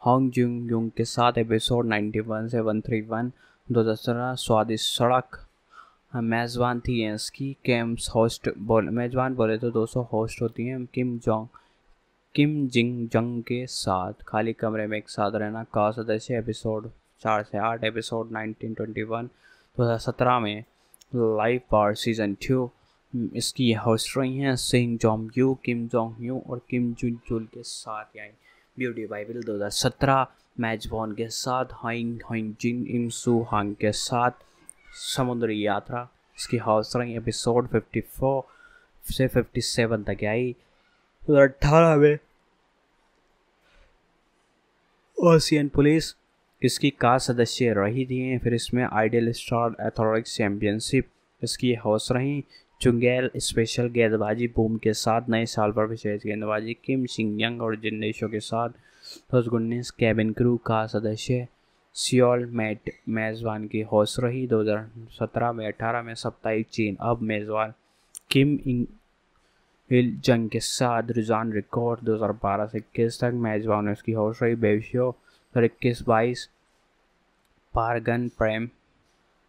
होंग जुंग युंग के साथ एपिसोड 91 से 131। 2017 स्वादिष्ट सड़क मेज़बान थी इसकी कैम्स होस्ट बोल मेज़बान बोले तो 200 होस्ट होती हैं किम जिंग जंग के साथ। खाली कमरे में एक साथ रहना का सदस्य एपिसोड 4 से 8 एपिसोड 1921। 2017 में लाइव पार सीजन 2 इसकी होस्ट रही हैं सिंग Jong you Kim Jong you और किम जुन जुल के साथ। यानी ब्यूटी बाइबल 2017 मेज़बान के साथ हाइंग जिन इम सू हांग के साथ। समुद्री यात्रा इसकी हाउस रही एपिसोड 54 से 57 तक आई। 2018 में ओशियन पुलिस इसकी का सदस्य रही थी। फिर इसमें आइडियल स्टार एथलेटिक्स चैम्पियनशिप इसकी हाउस रही चुंगेल स्पेशल गेंदबाजी बूम के साथ। नए साल पर विशेष गेंदबाजी किम सिंग यंग और जिन्नेशो के साथ। 2019 कैबिन क्रू का सदस्य सियोल मैट मेज़बान की होस्ट रही 2017 में 18 में साप्ताहिक चीन अब मेज़बान किम इंग हिल जंग के साथ। रुझान रिकॉर्ड 2012 से 21 तक मेज़बान उसकी होस्ट रही बेबिशो 21-22 पारगन प्रेम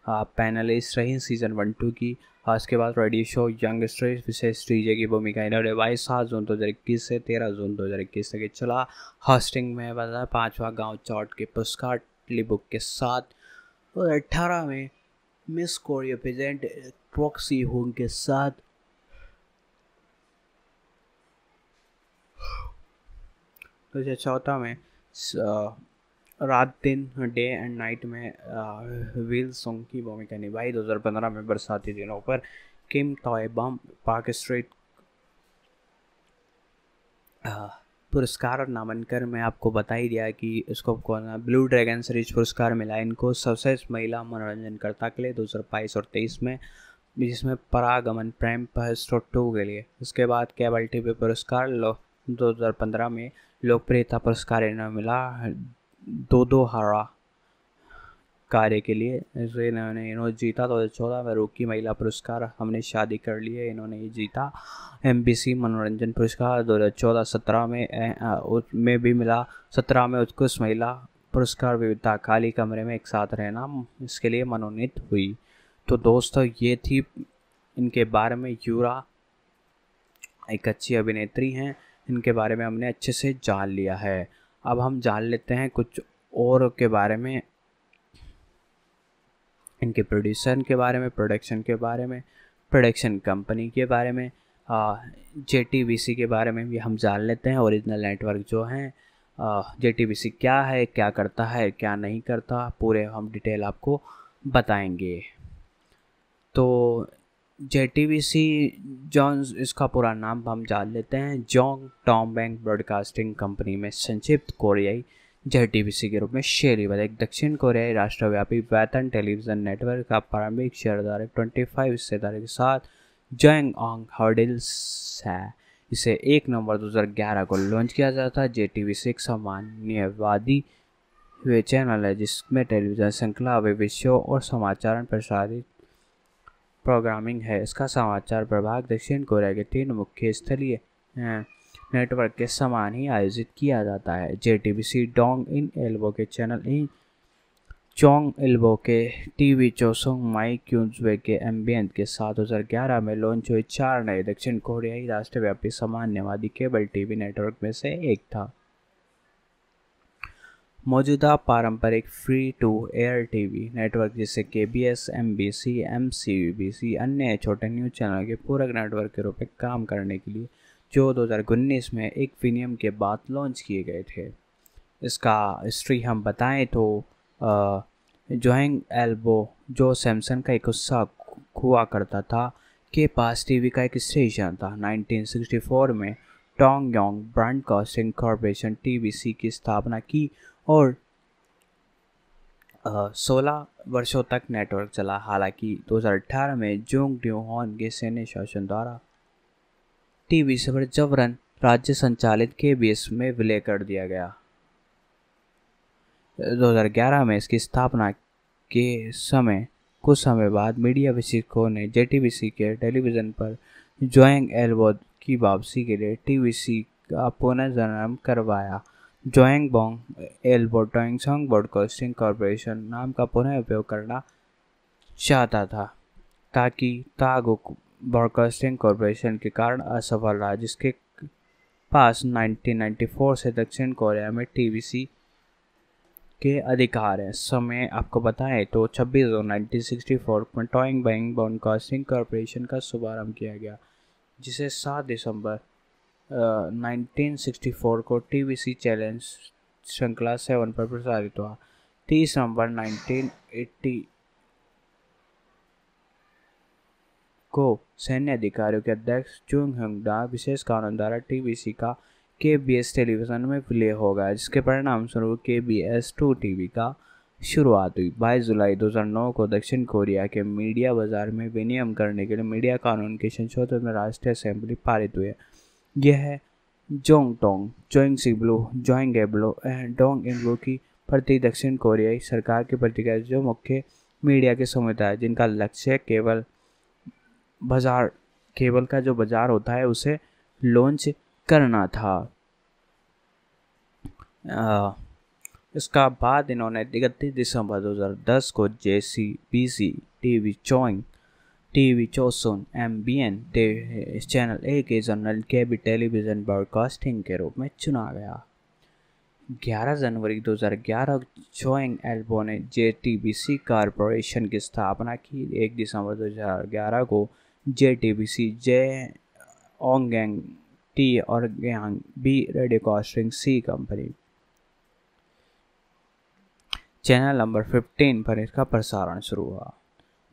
पैनलिस्ट रही सीजन 1-2 की। इसके बाद रेडियो शो यंग स्ट्रेस विशेष डीजे की भूमिका इन्होंने 22 सात जून 2021 से 13 जून 2021 तक चला। होस्टिंग में बता 5वां गांव चार्ट के पुरस्कार बुक के साथ। 2018 में Miss Korea present proxy Hong के साथ। 2014 में रात दिन डे एंड नाइट में विल सॉन्ग की भूमिका निभाई। 2015 में बरसाती दिनों पर किम टॉय बम पार्क स्ट्रीट पुरस्कार नामांकन में आपको बता ही दिया कि इसको ब्लू ड्रैगन सीरीज पुरस्कार मिला इनको सर्वश्रेष्ठ महिला मनोरंजनकर्ता के लिए 2022 और 2023 में, जिसमें परागमन प्रेम पर 2 के लिए। उसके बाद केबल टीवी पुरस्कार 2015 में लोकप्रियता पुरस्कार इन्हें मिला दो हरा कार्य के लिए। इन्होंने जीता 2014 में। रोकी महिला पुरस्कार हमने शादी कर लिए इन्होंने ये जीता। एमबीसी मनोरंजन पुरस्कार 2014-17 में भी मिला। 17 में उत्कृष्ट महिला पुरस्कार विविधता खाली कमरे में एक साथ रहना इसके लिए मनोनीत हुई। तो दोस्तों ये थी इनके बारे में। यूरा एक अच्छी अभिनेत्री हैं, इनके बारे में हमने अच्छे से जान लिया है। अब हम जान लेते हैं कुछ और के बारे में, इनके प्रोड्यूसर के बारे में, प्रोडक्शन के बारे में, प्रोडक्शन कंपनी के बारे में, JTBC के बारे में भी हम जान लेते हैं। ओरिजिनल नेटवर्क जो हैं JTBC क्या है, क्या करता है, क्या नहीं करता, पूरे हम डिटेल आपको बताएंगे। तो JTBC जॉन्स इसका पूरा नाम हम जान लेते हैं जोंग टॉम बैंक ब्रॉडकास्टिंग कंपनी में संक्षिप्त कोरियाई JTBC के रूप में शेयरबाज़ एक दक्षिण कोरियाई राष्ट्रव्यापी वेतन टेलीविज़न नेटवर्क का प्रारंभिक शेयरदार 25 हिस्सेदारी के साथ जोंग ऑंग हॉर्डिल्स है। इसे 1 नवंबर 2011 को लॉन्च किया जाता है। JTBC एक सामान्यवादी हुए चैनल है जिसमें टेलीविज़न श्रृंखला विशेषों और समाचार प्रसारित प्रोग्रामिंग है। इसका समाचार प्रभाग दक्षिण कोरिया के 3 मुख्य स्थलीय नेटवर्क के समान ही आयोजित किया जाता है। JTBC डोंग इन एल्बो के चैनल इन चोंग एल्बो के टीवी चोसोंग माई क्यूजवे के एम्बियंट के साथ 2011 में लॉन्च हुए 4 नए दक्षिण कोरियाई राष्ट्रव्यापी सामान्यवादी केबल टीवी नेटवर्क में से एक था। मौजूदा पारंपरिक free to air TV network जिसे KBS, MBC, MCBC अन्य छोटे न्यूज चैनल के पूरक नेटवर्क के रूप में काम करने के लिए जो 2019 में एक विनियम के बाद लॉन्च किए गए थे। इसका हिस्ट्री हम बताएं तो जोंग एल्बो जो सैमसंग का एक हिस्सा हुआ करता था के पास टीवी का एक स्टेशन था। 1964 में टोंगयोंग ब्रॉडकास्टिंग कॉरपोरेशन TBC की स्थापना की और 16 वर्षों तक नेटवर्क चला। हालांकि 2018 में जोंग ड्यूहॉन के सैन्य शासन द्वारा TBC पर जबरन राज्य संचालित KBS में विलय कर दिया गया। 2011 में इसकी स्थापना के समय कुछ समय बाद मीडिया विशेषज्ञों ने जेटीबीसी के टेलीविज़न पर जोएंग एलबोद की वापसी के लिए टीवीसी का पुनर्जन्म करवाया। जोएंग बोंग एलबोड टोइंगसोंग ब्रॉडकास्टिंग कॉरपोरेशन नाम का पुनः उपयोग करना चाहता था, ताकि तागुक ब्रॉडकास्टिंग कॉरपोरेशन के कारण असफल रहा, जिसके पास 1994 से दक्षिण कोरिया में टीवीसी के अधिकार हैं। समय आपको बताएं तो 26 जून 1964 में टोइंग बैंग ब्रॉडकास्टिंग कॉरपोरेशन का शुभारंभ किया गया, जिसे 7 दिसंबर 1964 को टीवीसी चैलेंज श्रृंखला 7 पर प्रसारित हुआ। 30 नवंबर 1980 को सैन्य अधिकारियों के अध्यक्ष चुंग हंगडा विशेष कानून द्वारा टीवीसी का केबीएस टेलीविज़न में प्ले हो गया, जिसके परिणामस्वरूप KBS2 टीवी का शुरुआत हुई। 22 जुलाई 2009 को दक्षिण कोरिया के मीडिया बाजार में विनियम करने के लिए मीडिया कानून के संशोधन में राष्ट्रीय असेंबली पारित हुए। यह जोंग टोंग जोइंग सिब्लू जोइंग एब्लो डोंग इब्लो की प्रति दक्षिण कोरियाई सरकार की प्रतिक्रिया, जो मुख्य मीडिया के समुदाय है जिनका लक्ष्य केबल का जो बाजार होता है उसे लॉन्च करना था। इसका बाद इन्होंने 31 दिसंबर 2010 को JCBC टीवी चोइंग टीवी चोसुन एम्बियन चैनल A के जनरल केबी टेलीविज़न ब्रॉडकास्टिंग के रूप में चुना गया। 11 जनवरी 2011 जोएंग एल्बो ने JTBC कॉरपोरेशन की स्थापना की। 1 दिसंबर 2011 को JTBC ओंगेंग टी और गयांग बी रेडियोकास्टिंग C कंपनी चैनल नंबर 15 पर इसका प्रसारण शुरू हुआ।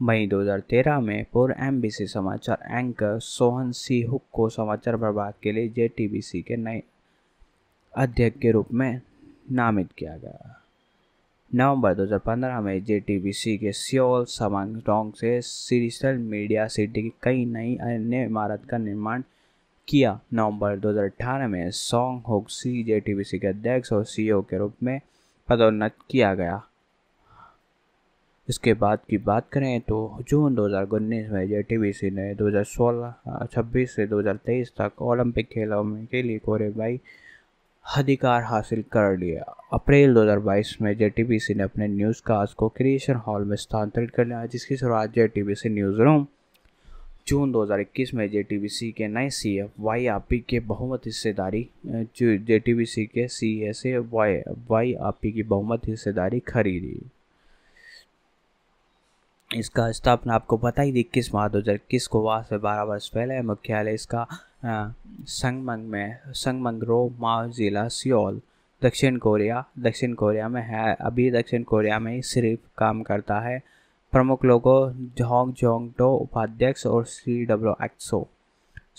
मई 2013 में पूर्व MBC समाचार एंकर सोहन सी हुक को समाचार प्रभाग के लिए JTBC के नए अध्यक्ष के रूप में नामित किया गया। नवंबर 2015 में JTBC के सियोल समांगडोंग से सीरियल मीडिया सिटी की कई नई अन्य इमारत का निर्माण किया। नवंबर 2018 में सोंग होक्सी JTBC के अध्यक्ष और CEO के रूप में पदोन्नत किया गया। इसके बाद की बात करें तो जून 2019 में JTBC ने 2026 से 2023 तक ओलंपिक खेलों के लिए कोरियाई अधिकार हासिल कर लिया। अप्रैल 2022 में JTBC ने अपने न्यूज़कास्ट को क्रिएशन हॉल में स्थानांतरित कर लिया, जिसकी शुरुआत JTBC न्यूज़ रूम। जून 2021 में JTBC के नए CF YRP के बहुमत हिस्सेदारी JTBC के CSA YRP की बहुमत हिस्सेदारी खरीदी। इसका स्थापना आपको पता ही 21 मार्च 2021 को वहाँ से 12 वर्ष पहले मुख्यालय इसका संगमंग में संगमंगरो माओ जिला सियोल दक्षिण कोरिया में है। अभी दक्षिण कोरिया में ही सिर्फ काम करता है। प्रमुख लोगों जोंग जोंग डो उपाध्यक्ष और CWXO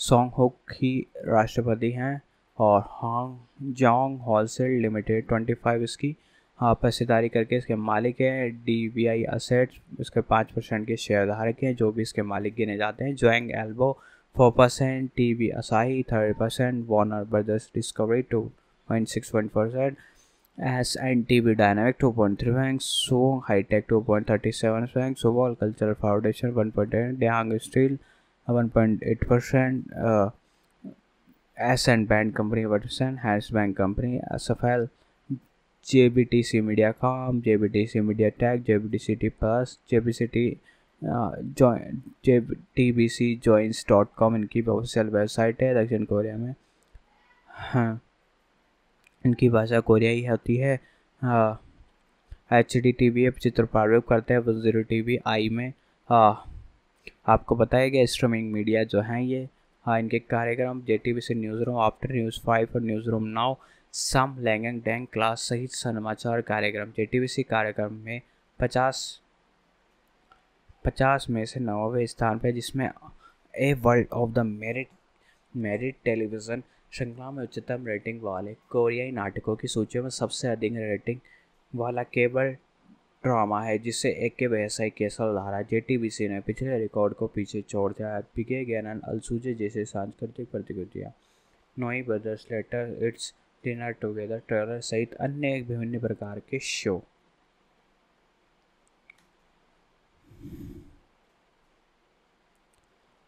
सोंग हुक ही राष्ट्रपति हैं और हॉन्ग जोंग होलसेल लिमिटेड 25 इसकी हिस्सेदारी करके इसके मालिक हैं। DVI असेट्स इसके 5% के शेयरधारक हैं, जो भी इसके मालिक गिने जाते हैं। Joongang elbow 4%, TV Asahi 30%, Warner Brothers Discovery 2.61%, S&TV dynamic 2.3%, सोंग हाईटेक 2.37%, सोवॉल कल्चरल फाउंडेशन 1.8%, डेहांग स्टील 1.8%, S&P बैंड कंपनी 1%, हैंस bank company SFL, JBTC media com, JBTC media tech, JBTC plus, JTBC joins.com इनकी ऑफिशियल वेबसाइट है दक्षिण Korea में। हाँ, इनकी भाषा कोरियाई होती है। HDTV अब चित्र प्रारूप करते हैं 10TV I में। आपको बताया गया स्ट्रीमिंग मीडिया जो हैं ये। इनके कार्यक्रम JTBC news room after news 5 और न्यूज़ रूम नाउ सम लैंगंग डैंग क्लास सहित समाचार कार्यक्रम। JTBC कार्यक्रम में 50 में से 90वें स्थान पर, जिसमें a world of the merit television श्रृंखला में उच्चतम रेटिंग वाले कोरियाई नाटकों की सूची में सबसे अधिक रेटिंग वाला केबल ड्रामा है, जिसे एक के व्यवसाय केसल धारा। JTBC ने पिछले रिकॉर्ड को पीछे छोड़ दिया। पिके गैनन अलसूजे जैसे सांस्कृतिक प्रतियोगितियाँ नोई brothers letter it's dinner together trailer सहित अन्य विभिन्न प्रकार के शो।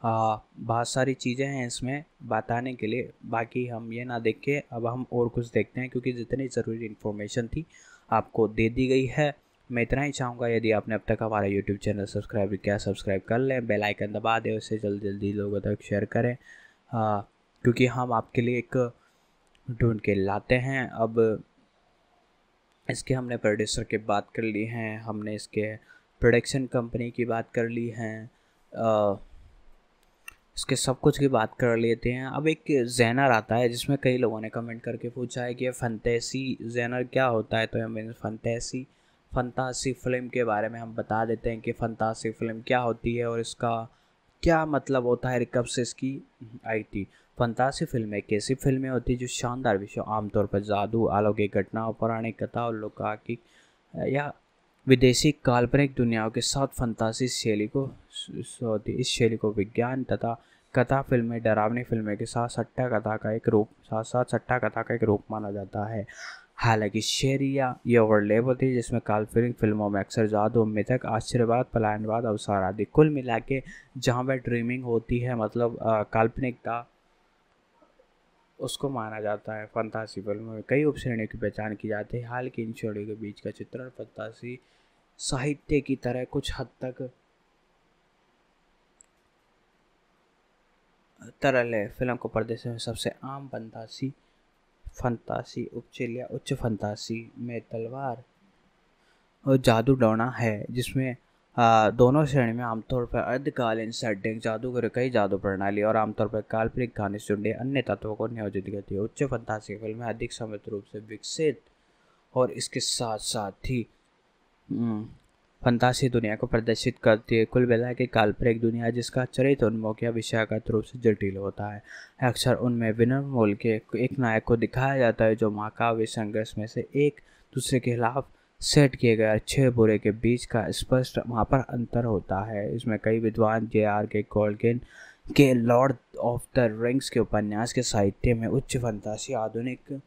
बहुत सारी चीज़ें हैं इसमें बताने के लिए। बाकी हम ये ना देख के अब हम और कुछ देखते हैं, क्योंकि जितनी ज़रूरी इन्फॉर्मेशन थी आपको दे दी गई है। मैं इतना ही चाहूँगा, यदि आपने अब तक हमारा यूट्यूब चैनल सब्सक्राइब किया, सब्सक्राइब कर लें, बेल आइकन दबा दें, उससे जल्दी लोगों तक शेयर करें, क्योंकि हम आपके लिए एक ढूंढ के लाते हैं। अब इसके हमने प्रोड्यूसर की बात कर ली है, हमने इसके प्रोडक्शन कंपनी की बात कर ली है, इसके सब कुछ की बात कर लेते हैं। अब एक जैनर आता है जिसमें कई लोगों ने कमेंट करके पूछा है कि ये फंटेसी जैनर क्या होता है। तो मैंने फंतासी फिल्म के बारे में हम बता देते हैं कि फंतासी फिल्म क्या होती है और इसका क्या मतलब होता है, कब से इसकी आई थी। फंतासी फिल्में एक ऐसी फिल्में होती है जो शानदार विषयों, आमतौर पर जादू, अलौकिक घटनाओं, पौराणिक कथा और लोकाकी या विदेशी काल्पनिक दुनियाओं के साथ फंतासी शैली को होती। इस शैली को विज्ञान तथा कथा फिल्में, डरावनी फिल्में के साथ सट्टा कथा का एक रूप माना जाता है। हालांकि शहरिया ये ओवरलेप होती है, जिसमें काल्पनिक फिल्मों में अक्सर जादू, मिथक, आश्चर्यवाद, पलायनवाद, अवसार आदि, कुल मिला के जहाँ पर ड्रीमिंग होती है, मतलब काल्पनिकता, उसको माना जाता है। फंतासी फिल्मों में कई उपश्रेणियों की पहचान की जाती है। हाल की इन श्रेणियों के बीच का चित्रण फंतासी साहित्य की तरह कुछ हद तक तरल है। फिल्म को परदेश में सबसे आम फंतासी उपचेलिया, उच्च फंतासी में तलवार और जादू डोना है, जिसमें दोनों श्रेणी में आमतौर पर अर्धकालीन सेटिंग, जादूगर, कई जादू प्रणाली और आमतौर पर काल्पनिक कहानी सुनने अन्य तत्वों को नियोजित करती है। उच्च फंतासी फिल्में अधिक समृद्ध रूप से विकसित और इसके साथ साथ ही फंतासी दुनिया को प्रदर्शित करती है। कुल मिला के काल्पनिक दुनिया जिसका चरित्र उन्मुख या विषयागत रूप से जटिल होता है। अक्सर उनमें विनम्र मूल के एक नायक को दिखाया जाता है जो महाकाव्य संघर्ष में से एक दूसरे के खिलाफ सेट किए गए अच्छे बुरे के बीच का स्पष्ट वहाँ पर अंतर होता है। इसमें कई विद्वान J.R.K. टोल्किन के लॉर्ड ऑफ द रिंग्स के उपन्यास के साहित्य में उच्च फंतासी आधुनिक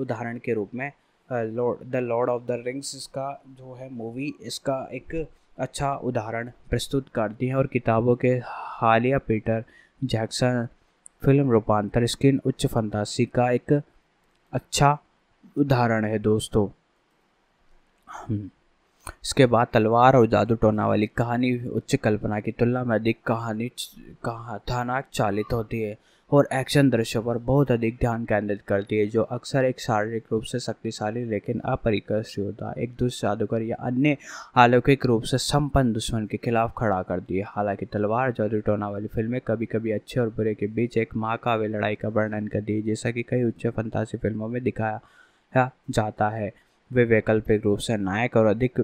उदाहरण के रूप में लॉर्ड ऑफ द रिंग्स इसका जो है मूवी, इसका एक अच्छा उदाहरण प्रस्तुत करती है। और किताबों के हालिया पीटर जैक्सन फिल्म रूपांतर स्किन उच्च फंतासी का एक अच्छा उदाहरण है दोस्तों। इसके बाद तलवार और जादू टोना वाली कहानी उच्च कल्पना की तुलना में अधिक कहानात्मक चालित होती है और एक्शन दृश्यों पर बहुत अधिक ध्यान केंद्रित करती है, जो अक्सर एक शारीरिक रूप से शक्तिशाली लेकिन अपरिकर्षी होता है एक दुष्ट जादूगर या अन्य अलौकिक रूप से संपन्न दुश्मन के खिलाफ खड़ा करती है। हालांकि तलवार जादू टोना वाली फिल्में कभी कभी अच्छे और बुरे के बीच एक महाकाव्य लड़ाई का वर्णन करती है, जैसा कि कई उच्च फंतासी फिल्मों में दिखाया जाता है। वे वैकल्पिक रूप से नायक और अधिक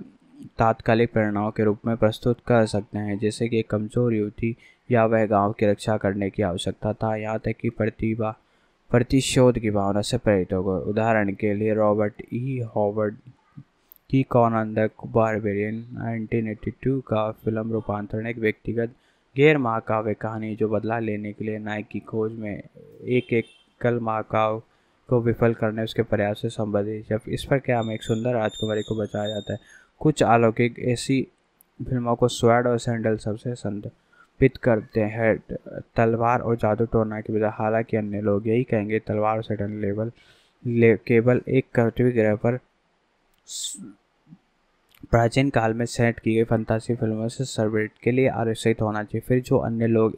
तात्कालिक प्रेरणाओं के रूप में प्रस्तुत कर सकते हैं, जैसे कि कमजोर युवती या वह गांव की रक्षा करने की आवश्यकता था, यहाँ तक कि प्रतिशोध की भावना से प्रेरित होकर। उदाहरण के लिए रॉबर्ट ई हॉवर्ड की कॉनन द बारबेरियन 1982 का फिल्म रूपांतरण एक व्यक्तिगत गैर महाकाव्य कहानी जो बदला लेने के लिए नायक की खोज में एक कल महाकाव्य को विफल करने उसके प्रयास से संबंधित। जब इस पर क्या हम एक सुंदर राजकुमारी को बचाया जाता है। कुछ अलौकिक ऐसी फिल्मों को स्वैड और सैंडल सबसे संदर्भित करते हैं, तलवार और जादू टोना की बजाय। हालांकि अन्य लोग यही कहेंगे तलवार और सैंडल केवल एक कर्तव्य ग्रह पर प्राचीन काल में सेट की गई फंतासी फिल्मों से सर्वेट के लिए आरक्षित होना चाहिए। फिर जो अन्य लोग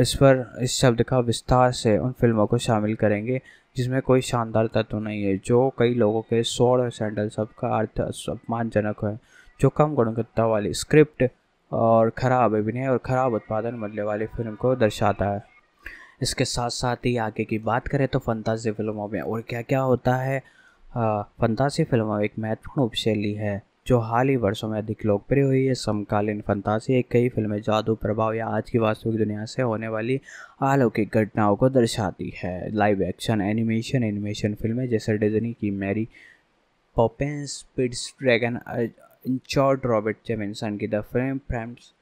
इस शब्द का विस्तार से उन फिल्मों को शामिल करेंगे जिसमें कोई शानदार तत्व नहीं है, जो कई लोगों के स्वॉर्ड और सैंडल शब्द का अर्थ अपमानजनक है, जो कम गुणवत्ता वाली स्क्रिप्ट और खराब अभिनय और खराब उत्पादन मूल्य वाली फिल्म को दर्शाता है। इसके साथ साथ ही आगे की बात करें तो फंतासी फिल्मों में और क्या क्या होता है। फंतासी फिल्मों एक महत्वपूर्ण उपशैली है जो हाल ही वर्षों में अधिक लोकप्रिय हुई है। समकालीन फंतासी एक कई फिल्में जादू, प्रभाव या आज की वास्तविक दुनिया से होने वाली अलौकिक घटनाओं को दर्शाती है। लाइव एक्शन एनिमेशन फिल्में जैसे डिज्नी की Mary Poppins, Pete's dragon, इंचॉर्ड Robert जेमिनसन की द फ्रेम्स,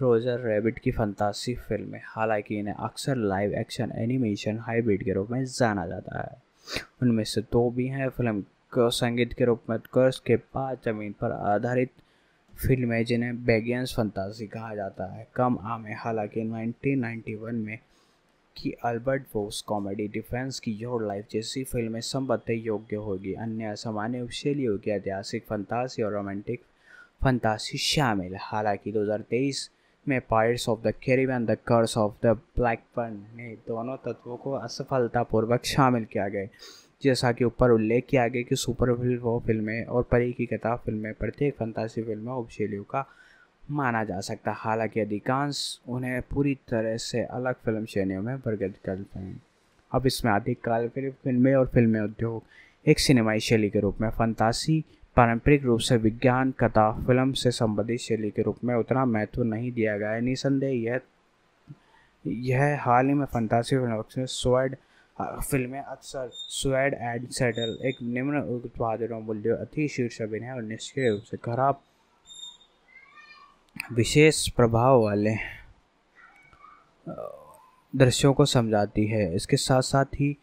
रोजर रैबिट की फंतासी फिल्में। हालांकि इन्हें अक्सर लाइव एक्शन एनिमेशन हाइब्रिड के रूप में जाना जाता है। उनमें से दो भी हैं फिल्म संगीत के रूप में। कर्स के बाद जमीन पर आधारित फिल्म है जिन्हें बैगियंस फंतासी कहा जाता है, कम आम है। हालांकि 1991 में की अल्बर्ट वोस कॉमेडी डिफेंस की योर लाइफ जैसी फिल्में संबद्ध योग्य होगी। अन्य असामान्य शैलियों की ऐतिहासिक फंतासी और रोमांटिक फंतासी शामिल। हालांकि 2023 में pirates of the Caribbean the curse of the black Perl ने दोनों तत्वों को असफलतापूर्वक शामिल किया गया। जैसा कि ऊपर उल्लेख किया गया कि सुपरहीरो फिल्में और परी की कथा फिल्में प्रत्येक फंतासी फिल्म उपशैलियों का माना जा सकता, हालांकि अधिकांश उन्हें पूरी तरह से अलग फिल्म श्रेणियों में वर्गीकृत करते हैं। अब इसमें अधिक काल्पनिक फिल्में और फिल्में उद्योग एक सिनेमाई शैली के रूप में फंतासी पारंपरिक रूप से विज्ञान कथा फिल्म से संबंधित शैली के रूप में उतना महत्व नहीं दिया गया है। निसंदेह यह हाल ही में फंतासी फिल्म स्वैड फिल्में अक्सर स्वैड एंड सैडल एक निम्न उत्पादनों मूल्यों अति शीर्ष अभिनय और निश्चित रूप से खराब विशेष प्रभाव वाले दृश्यों को समझाती है। इसके साथ साथ ही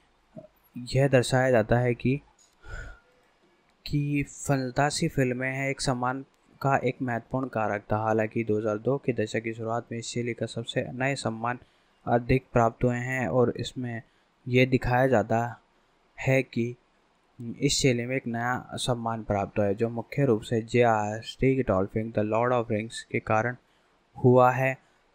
यह दर्शाया जाता है कि फंतासी फिल्में हैं एक सम्मान का एक महत्वपूर्ण कारक था। हालांकि 2002 के दशक की शुरुआत में इस शैली का सबसे नए सम्मान अधिक प्राप्त हुए हैं और इसमें यह दिखाया जाता है कि इस शैली में एक नया सम्मान प्राप्त है जो मुख्य रूप से J R R. Tolkien the Lord of rings के कारण हुआ है।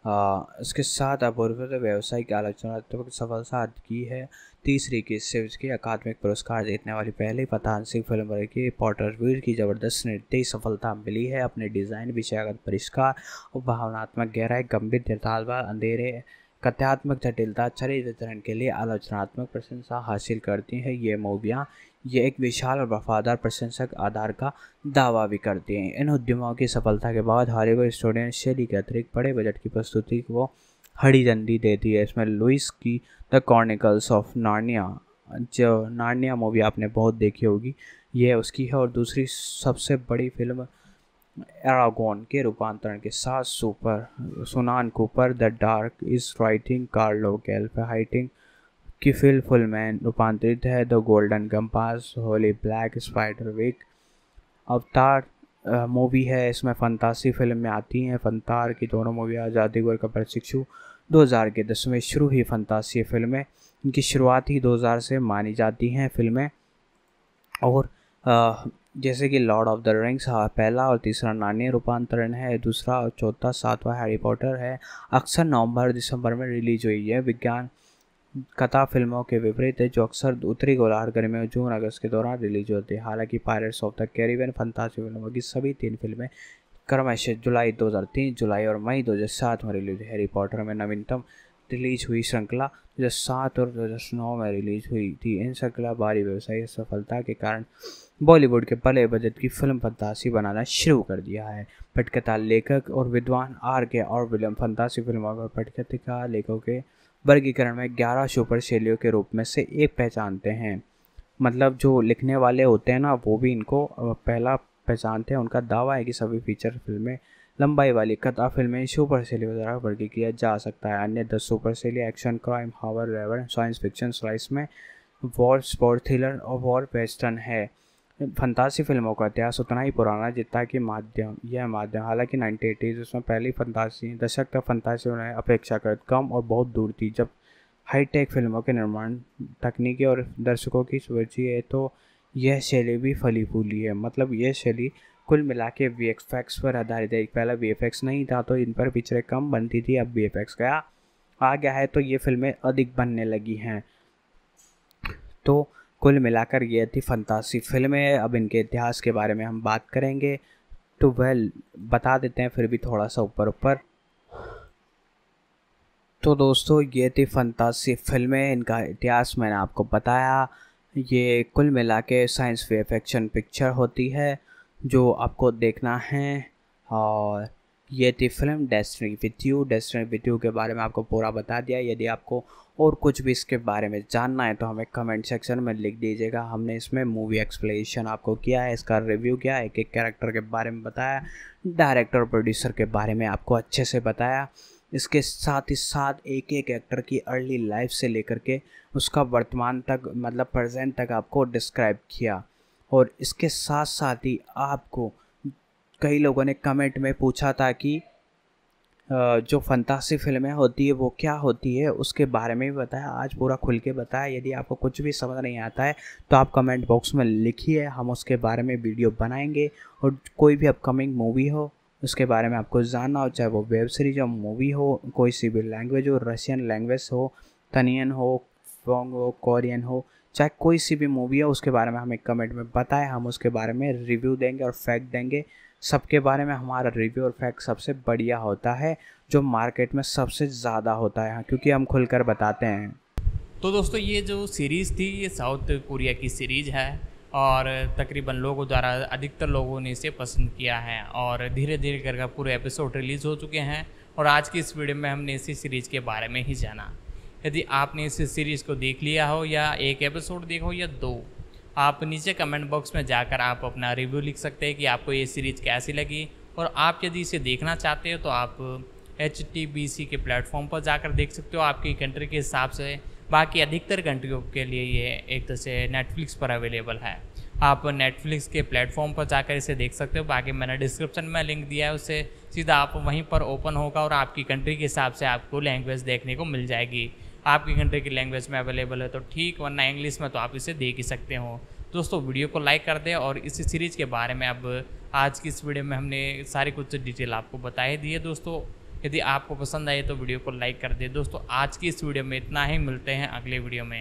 इसके साथ अपूर्व व्यावसायिक आलोचनात्मक सफलता अर्जित की है। तीसरी किस की अकादमिक पुरस्कार जीतने वाली पहली फंतासी फिल्म की पॉटरवील की ज़बरदस्त नृत्य सफलता मिली है। अपने डिज़ाइन विषयागत परिष्कार और भावनात्मक गहराई गंभीर निर्धालवा अंधेरे कथ्यात्मक जटिलता चरित्र वितरण के लिए आलोचनात्मक प्रशंसा हासिल करती है। ये मूवियाँ ये एक विशाल और वफादार प्रशंसक आधार का दावा भी करती हैं। इन उद्यमों की सफलता के बाद हॉलीवुड स्टूडियो शैली के अतिरिक्त बड़े बजट की प्रस्तुति को हरी झंडी देती है। इसमें लुइस की द क्रॉनिकल्स ऑफ नार्निया जो नार्निया मूवी आपने बहुत देखी होगी यह उसकी है और दूसरी सबसे बड़ी फिल्म एरागोन के रूपांतरण के साथ super Sunam Cooper the dark is writing कार्लो गैल्फाइटिंग की फिल्में रूपांतरित है। The golden गम्पास Holi black spider विक अवतार मूवी है। इसमें फंतासी फिल्म में आती हैं फंतार की दोनों मूवियाँ जादूगर का प्रशिक्षु 2000 के दसवें शुरू ही फंतासी फिल्में इनकी शुरुआत ही 2000 से मानी जाती हैं फिल्में और जैसे कि लॉर्ड ऑफ द रिंग्स पहला और तीसरा नानी रूपांतरण है, दूसरा और चौथा सातवां हैरी पॉटर है। अक्सर नवंबर दिसंबर में रिलीज हुई है। विज्ञान कथा फिल्मों के विपरीत है जो अक्सर उत्तरी गोलार्ध गर्मी और जून अगस्त के दौरान रिलीज होती है। हालांकि पायरेट्स ऑफ द कैरिबियन फंतासी फिल्मों की सभी तीन फिल्में क्रमशः जुलाई 2003 जुलाई और मई 2007 में रिलीज। हैरी पॉटर में नवीनतम रिलीज हुई श्रृंखला 2007 और 2009 में रिलीज हुई थी। इन श्रृंखला भारी व्यवसायिक सफलता के कारण बॉलीवुड के बड़े बजट की फिल्म फंतासी बनाना शुरू कर दिया है। पटकथा लेखक और विद्वान आर.के. और विलियम फंतासी फिल्मों पर पटकथा लेखकों के वर्गीकरण में 11 सुपर शैलियों के रूप में से एक पहचानते हैं। मतलब जो लिखने वाले होते हैं ना वो भी इनको पहला पहचानते हैं। उनका दावा है कि सभी फीचर फिल्में लंबाई वाली कथा फिल्में सुपर शैलियों द्वारा वर्गीकृत किया जा सकता है। अन्य 10 सुपर शैलियाँ एक्शन क्राइम हॉरर रेवर साइंस फिक्शन स्लाइस में वॉर स्पोर्ट थ्रिलर और वॉर वेस्टर्न है। फंतासी फिल्मों का इतिहास उतना ही पुराना जितना कि माध्यम। हालांकि 1980s उसमें पहली फंतासी दशक तक फंतासी उन्हें अपेक्षाकृत कम और बहुत दूर थी। जब हाईटेक फिल्मों के निर्माण तकनीकी और दर्शकों की रुचि है तो यह शैली भी फली फूली है। मतलब यह शैली कुल मिला के वीएफएक्स पर आधारित है। पहला वीएफएक्स नहीं था तो इन पर पिक्चरें कम बनती थी, अब वीएफएक्स गया आ गया है तो ये फिल्में अधिक बनने लगी हैं। तो कुल मिलाकर ये थी फंतासी फिल्में। अब इनके इतिहास के बारे में हम बात करेंगे तो वह बता देते हैं फिर भी थोड़ा सा ऊपर। तो दोस्तों ये थी फंतासी फिल्में, इनका इतिहास मैंने आपको बताया। ये कुल मिला के साइंस फिक्शन पिक्चर होती है जो आपको देखना है। और ये थी film destiny with you. Destiny with you के बारे में आपको पूरा बता दिया। यदि आपको और कुछ भी इसके बारे में जानना है तो हमें कमेंट सेक्शन में लिख दीजिएगा। हमने इसमें मूवी एक्सप्लेनेशन आपको किया है, इसका रिव्यू किया, एक एक कैरेक्टर के बारे में बताया, डायरेक्टर और प्रोड्यूसर के बारे में आपको अच्छे से बताया। इसके साथ ही साथ एक एक एक्टर की अर्ली लाइफ से लेकर के उसका वर्तमान तक मतलब प्रेजेंट तक आपको डिस्क्राइब किया। और इसके साथ साथ ही आपको कई लोगों ने कमेंट में पूछा था कि जो फंतासी फिल्में होती है वो क्या होती है, उसके बारे में भी बताया, आज पूरा खुल के बताया। यदि आपको कुछ भी समझ नहीं आता है तो आप कमेंट बॉक्स में लिखिए, हम उसके बारे में वीडियो बनाएंगे। और कोई भी अपकमिंग मूवी हो उसके बारे में आपको जानना हो, चाहे वो वेब सीरीज हो, मूवी हो, कोई सी भी लैंग्वेज हो, रशियन लैंग्वेज हो, तनियन हो, फोंग हो, कोरियन हो, चाहे कोई सी भी मूवी हो, उसके बारे में हमें कमेंट में बताएं, हम उसके बारे में रिव्यू देंगे और फैक्ट देंगे। सबके बारे में हमारा रिव्यू और फैक्ट सबसे बढ़िया होता है, जो मार्केट में सबसे ज़्यादा होता है, क्योंकि हम खुलकर बताते हैं। तो दोस्तों ये जो सीरीज़ थी ये साउथ कोरिया की सीरीज़ है और तकरीबन लोगों द्वारा, अधिकतर लोगों ने इसे पसंद किया है और धीरे धीरे करके पूरे एपिसोड रिलीज़ हो चुके हैं। और आज की इस वीडियो में हमने इसी सीरीज़ के बारे में ही जाना। यदि आपने इस सीरीज़ को देख लिया हो या एक एपिसोड देखो या दो, आप नीचे कमेंट बॉक्स में जाकर आप अपना रिव्यू लिख सकते हैं कि आपको ये सीरीज़ कैसी लगी। और आप यदि इसे देखना चाहते हो तो आप HTBC के प्लेटफॉर्म पर जाकर देख सकते हो, आपकी कंट्री के हिसाब से। बाकी अधिकतर कंट्रियों के लिए ये एक तरह से नेटफ्लिक्स पर अवेलेबल है, आप नेटफ्लिक्स के प्लेटफॉर्म पर जाकर इसे देख सकते हो। बाकी मैंने डिस्क्रिप्शन में लिंक दिया है, उससे सीधा आप वहीं पर ओपन होगा और आपकी कंट्री के हिसाब से आपको लैंग्वेज देखने को मिल जाएगी। आपकी कंट्री की लैंग्वेज में अवेलेबल है तो ठीक, वरना इंग्लिश में तो आप इसे देख ही सकते हो। दोस्तों वीडियो को लाइक कर दें और इसी सीरीज़ के बारे में अब आज की इस वीडियो में हमने सारी कुछ डिटेल आपको बता ही दी है। दोस्तों यदि आपको पसंद आए तो वीडियो को लाइक कर दें। दोस्तों आज की इस वीडियो में इतना ही, मिलते हैं अगले वीडियो में।